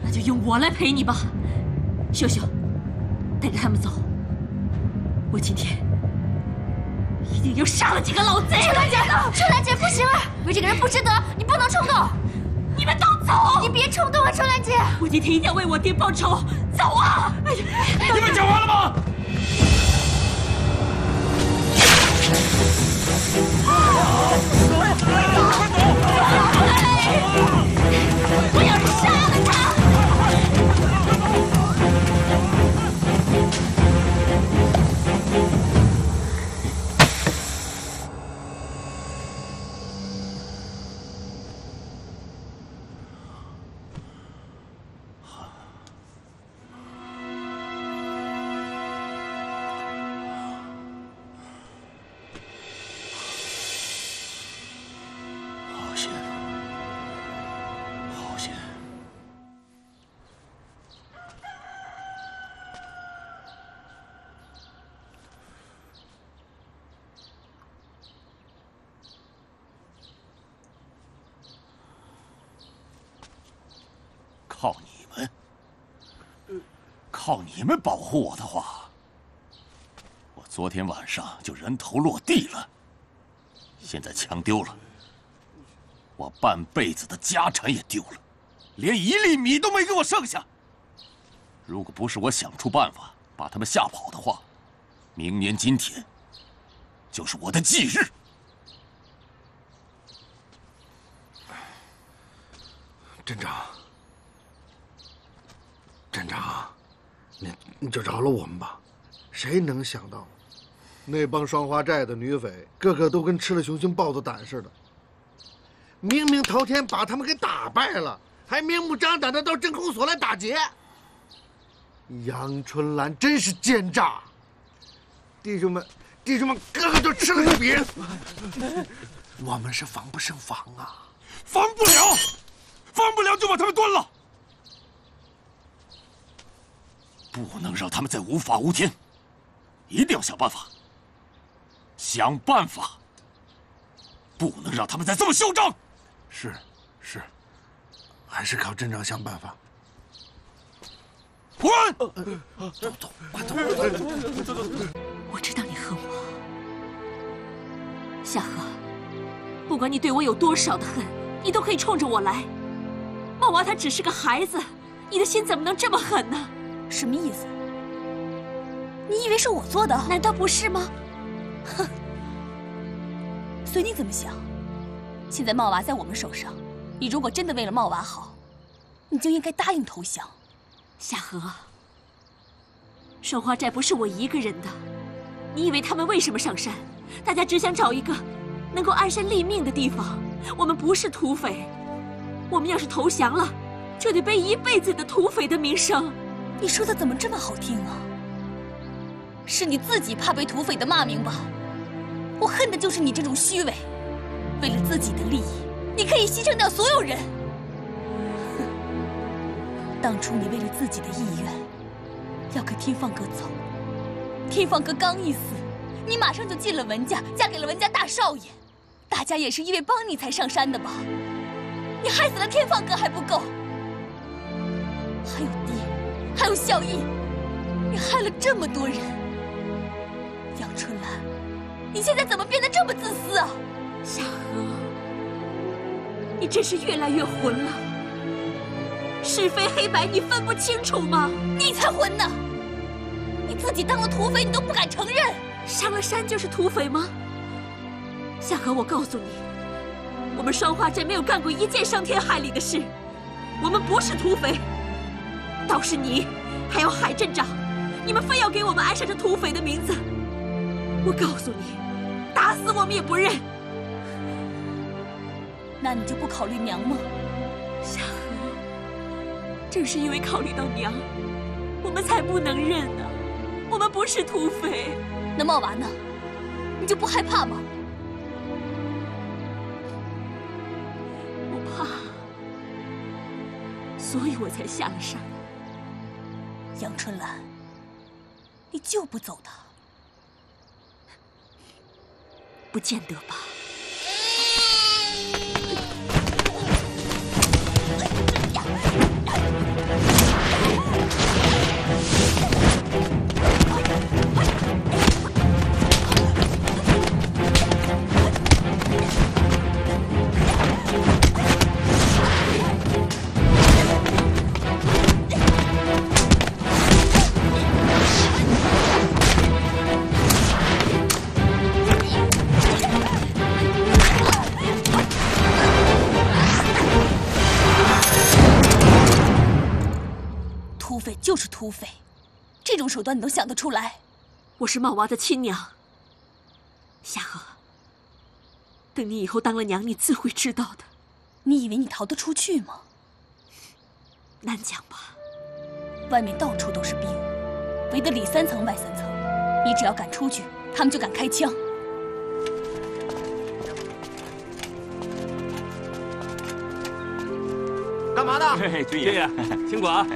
那就用我来陪你吧，秀秀，带着他们走。我今天一定要杀了这个老贼！秀兰姐，秀兰姐，不行了，为这个人不值得，你不能冲动。你们都走！你别冲动啊，秀兰姐！我今天一定要为我爹报仇！走啊！哎呀，你们讲完了吗？ 我要是杀了靠你们！靠你们保护我的话，我昨天晚上就人头落地了。现在枪丢了，我半辈子的家产也丢了，连一粒米都没给我剩下。如果不是我想出办法把他们吓跑的话，明年今天就是我的忌日。 镇长，镇长，你你就饶了我们吧！谁能想到，那帮双花寨的女匪个个都跟吃了雄心豹子胆似的。明明头天把他们给打败了，还明目张胆的到镇公所来打劫。杨春兰真是奸诈！弟兄们，弟兄们，个个都吃了个瘪。我们是防不胜防啊！防不了。 防不了就把他们端了，不能让他们再无法无天，一定要想办法，想办法，不能让他们再这么嚣张。是，是，还是靠镇长想办法。滚！走走，快走！我知道你恨我，夏荷，不管你对我有多少的恨，你都可以冲着我来。 茂娃他只是个孩子，你的心怎么能这么狠呢？什么意思？你以为是我做的？难道不是吗？哼，随你怎么想。现在茂娃在我们手上，你如果真的为了茂娃好，你就应该答应投降。夏荷，双花寨不是我一个人的，你以为他们为什么上山？大家只想找一个能够安身立命的地方。我们不是土匪，我们要是投降了，就得背一辈子的土匪的名声。你说的怎么这么好听啊？是你自己怕被土匪的骂名吧？我恨的就是你这种虚伪，为了自己的利益，你可以牺牲掉所有人。 当初你为了自己的意愿，要跟天放哥走，天放哥刚一死，你马上就进了文家，嫁给了文家大少爷，大家也是因为帮你才上山的吧？你害死了天放哥还不够，还有爹，还有孝义，你害了这么多人。杨春兰，你现在怎么变得这么自私啊？夏荷，你真是越来越混了。 是非黑白，你分不清楚吗？你才混呢！你自己当了土匪，你都不敢承认。上了山就是土匪吗？夏荷，我告诉你，我们双花寨没有干过一件伤天害理的事，我们不是土匪。倒是你，还有海镇长，你们非要给我们安上这土匪的名字，我告诉你，打死我们也不认。那你就不考虑娘吗？夏荷。 正是因为考虑到娘，我们才不能认呢、啊。我们不是土匪。那茂娃呢？你就不害怕吗？我怕，所以我才下了山。杨春兰，你救不走他，不见得吧？ 就是土匪，这种手段你都想得出来？我是茂娃的亲娘，夏荷。等你以后当了娘，你自会知道的。你以为你逃得出去吗？难讲吧。外面到处都是兵，围得里三层外三层，你只要敢出去，他们就敢开枪。干嘛呢？嘿嘿，军爷，辛苦啊。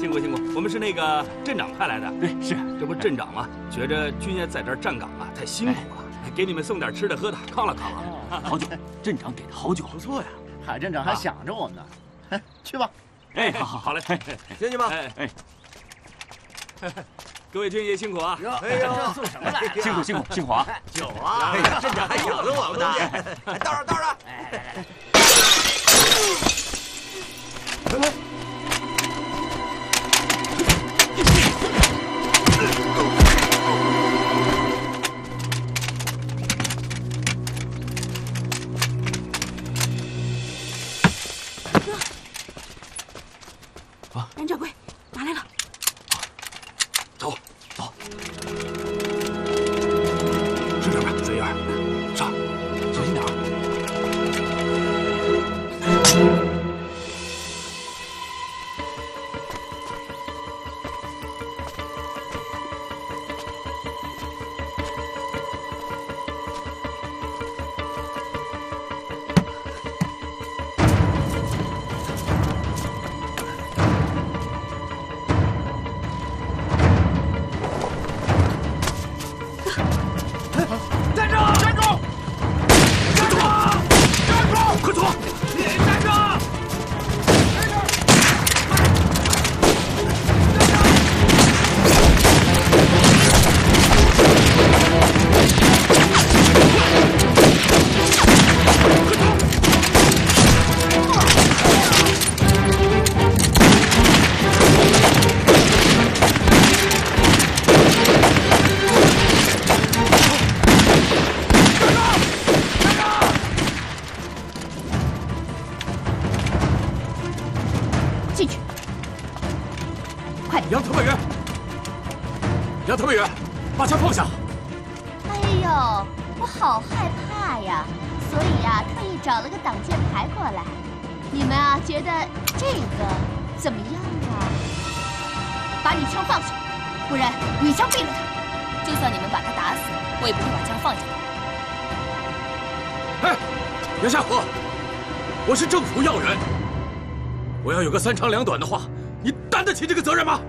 辛苦辛苦，我们是那个镇长派来的。对，是这不镇长嘛，觉着军爷在这儿站岗啊太辛苦了，给你们送点吃的喝的，犒劳犒劳。好酒，镇长给的好酒，不错呀。海镇长还想着我们呢，去吧。哎，好好好嘞，进去吧。哎哎，各位军爷辛苦啊！哎呦，送什么来？辛苦辛苦辛苦啊！酒啊，镇长还想着我们呢。倒上倒上。来来来。 杨掌柜，拿来了。走，走。是这边，随缘。上，小心点啊。害怕呀，所以呀、啊，特意找了个挡箭牌过来。你们啊，觉得这个怎么样啊？把你枪放下，不然你枪毙了他。就算你们把他打死，我也不会把枪放下。哎，袁夏荷，我是政府要人，我要有个三长两短的话，你担得起这个责任吗？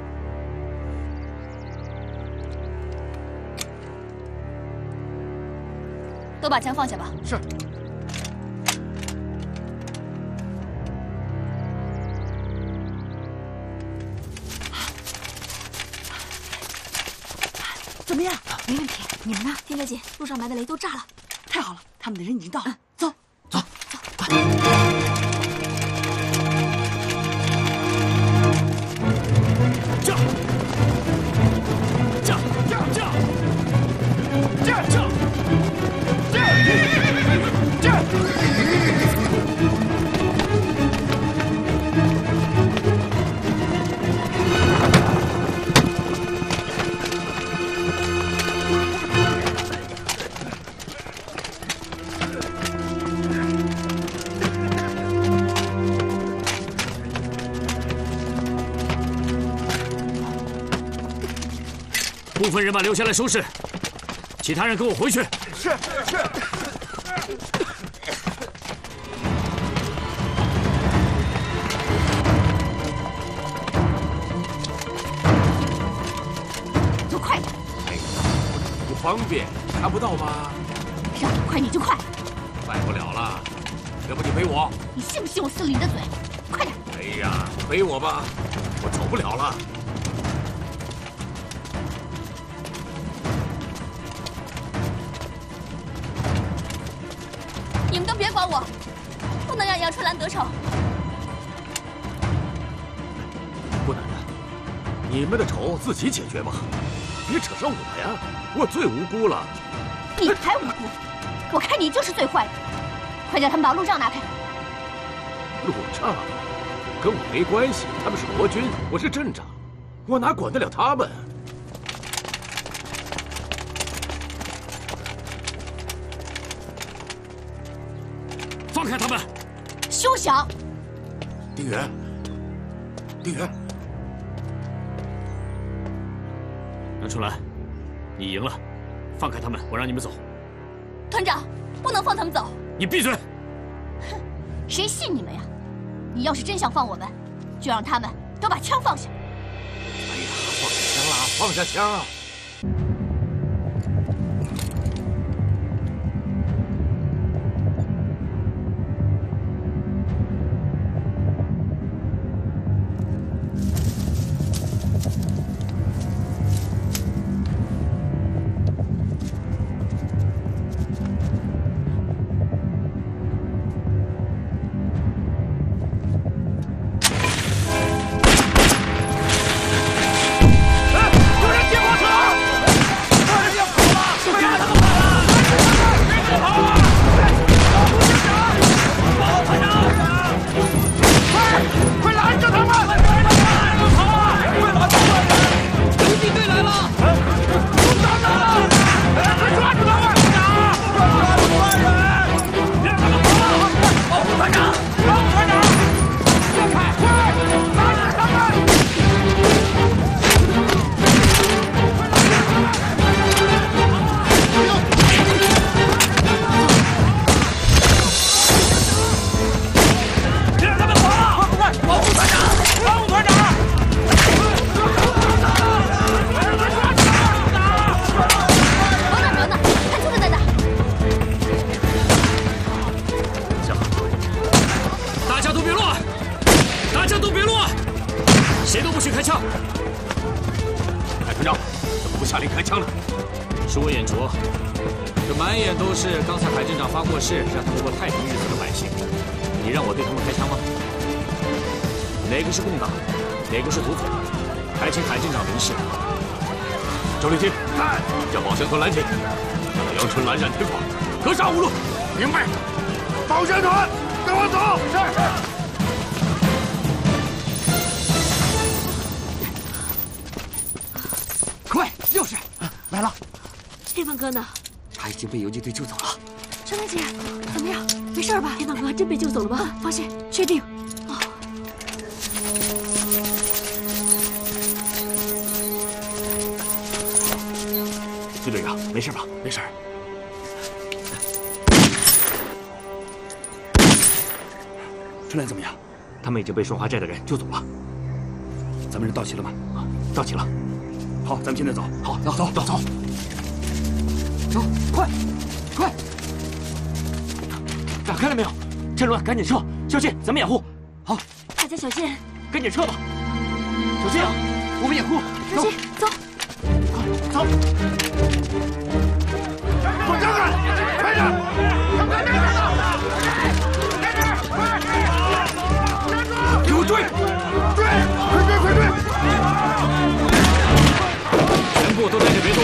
都把枪放下吧。是。怎么样？没问题。你们呢？田小姐，路上埋的雷都炸了。太好了，他们的人已经到了。嗯、走，走，走，快！驾！驾！驾！驾！驾！驾！ 部分人马留下来收拾，其他人跟我回去。是是。是 走快点！哎，不方便，看不到吗？让我快你就快，快不了了。要不你背我？你信不信我撕了你的嘴？快点！哎呀，背我吧，我走不了了。 帮我，不能让杨春兰得逞。不难的，你们的仇自己解决吧，别扯上我呀，我最无辜了。你才无辜，我看你就是最坏的。快叫他们把路障拿开。路障跟我没关系，他们是国军，我是镇长，我哪管得了他们？ 放开他们！休想！丁原，丁原，杨春兰，你赢了，放开他们，我让你们走。团长，不能放他们走！你闭嘴！哼，谁信你们呀？你要是真想放我们，就让他们都把枪放下。哎呀，放下枪啦！放下枪啊！他已经被游击队救走了。张大姐，怎么样？没事吧？田大哥真被救走了吗？啊、放心，确定。哦。季队长，没事吧？没事。 春兰怎么样？他们已经被双花寨的人救走了。咱们人到齐了吗？啊，到齐了。好，咱们现在走。好，走走走走走，快快！打开了没有？趁乱赶紧撤！小心，咱们掩护。好，大家小心，赶紧撤吧。小心啊，我们掩护。小心，走。快走！快站开！快点！快点！快点！快！ 给我追！追！快追！快追！全部都待着，别动！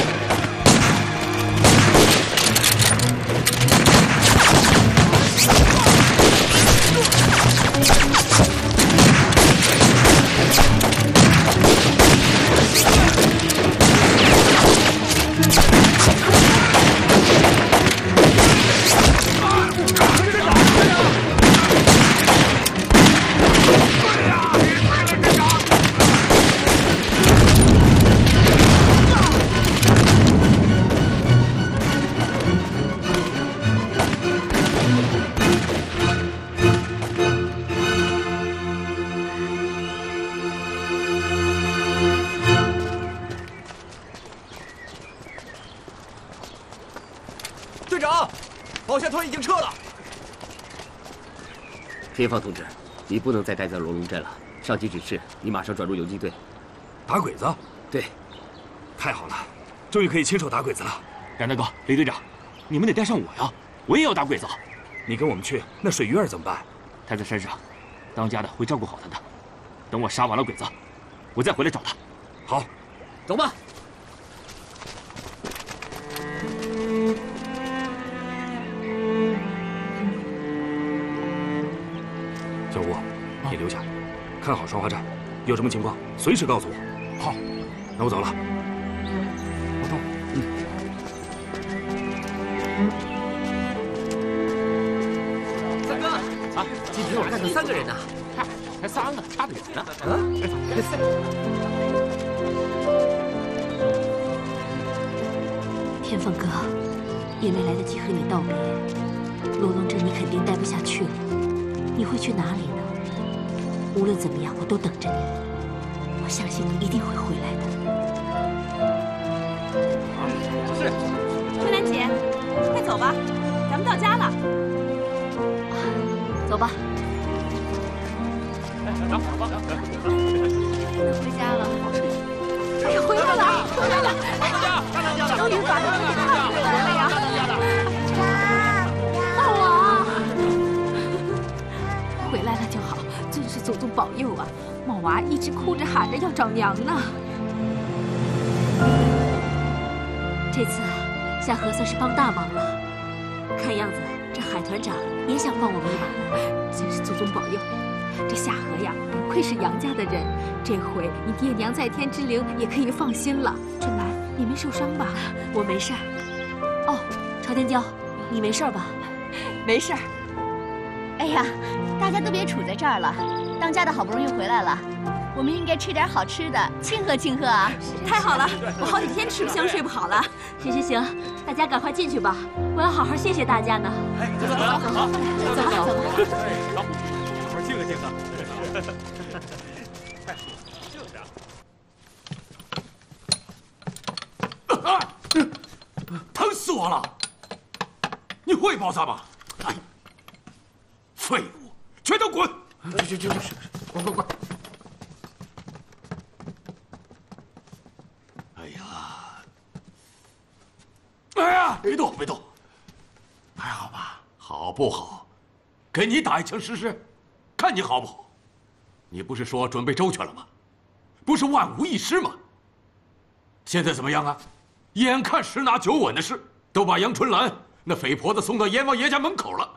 天放同志，你不能再待在罗龙镇了。上级指示，你马上转入游击队，打鬼子。对，太好了，终于可以亲手打鬼子了。冉大哥、雷队长，你们得带上我呀，我也要打鬼子。你跟我们去，那水鱼儿怎么办？他在山上，当家的会照顾好他的。等我杀完了鬼子，我再回来找他。好，走吧。 小吴，你留下，看好双花寨，有什么情况随时告诉我。好，那我走了。我走。嗯。三哥，啊，今天我看到三个人呢，嗨，才三个，差得远呢。啊，天放哥，也没来得及和你道别，罗龙镇你肯定待不下去了。 你会去哪里呢？无论怎么样，我都等着你。我相信你一定会回来的。是。春兰姐，快走吧，咱们到家了。啊、走吧。走走走走。回家了。哎呀，回来了，回来了！哎，终于把你看回来了呀！ 回来了就好，真是祖宗保佑啊！毛娃一直哭着喊着要找娘呢。这次啊，夏荷算是帮大忙了。看样子这海团长也想帮我们忙，真是祖宗保佑。这夏荷呀，不愧是杨家的人，这回你爹娘在天之灵也可以放心了。春兰，你没受伤吧？我没事儿。哦，朝天娇，你没事吧？没事儿。 哎呀，大家都别杵在这儿了，当家的好不容易回来了，我们应该吃点好吃的，庆贺庆贺啊！太好了，我好几天吃不香睡不好了。行行行，大家赶快进去吧，我要好好谢谢大家呢。哎，走走走，走走走，走，好好庆贺庆贺。哎，就是啊。疼死我了！你会包扎吗？ 废物，全都滚！去去去去，滚滚滚！哎呀，哎呀，别动别动，还好吧？好不好？给你打一枪试试，看你好不好？你不是说准备周全了吗？不是万无一失吗？现在怎么样啊？眼看十拿九稳的事，都把杨春兰那匪婆子送到阎王爷家门口了，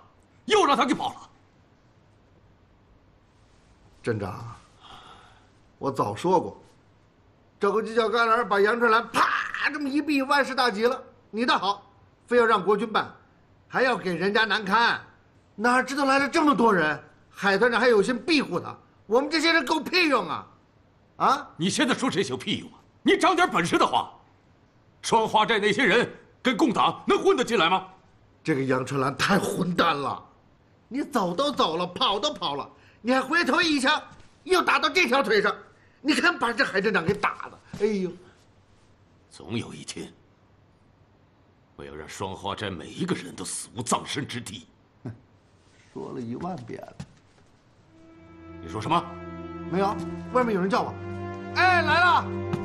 又让他给跑了。 镇长，我早说过，找个犄角旮旯把杨春兰啪这么一毙，万事大吉了。你倒好，非要让国军办，还要给人家难堪。哪知道来了这么多人，海团长还有心庇护他，我们这些人够屁用啊！啊！你现在说谁有屁用啊？你长点本事的话，双花寨那些人跟共党能混得进来吗？这个杨春兰太混蛋了！你走都走了，跑都跑了，你还回头一枪，又打到这条腿上，你看把这海团长给打的，哎呦！ 总有一天，我要让双花寨每一个人都死无葬身之地。说了一万遍了。你说什么？没有，外面有人叫我。哎，来了。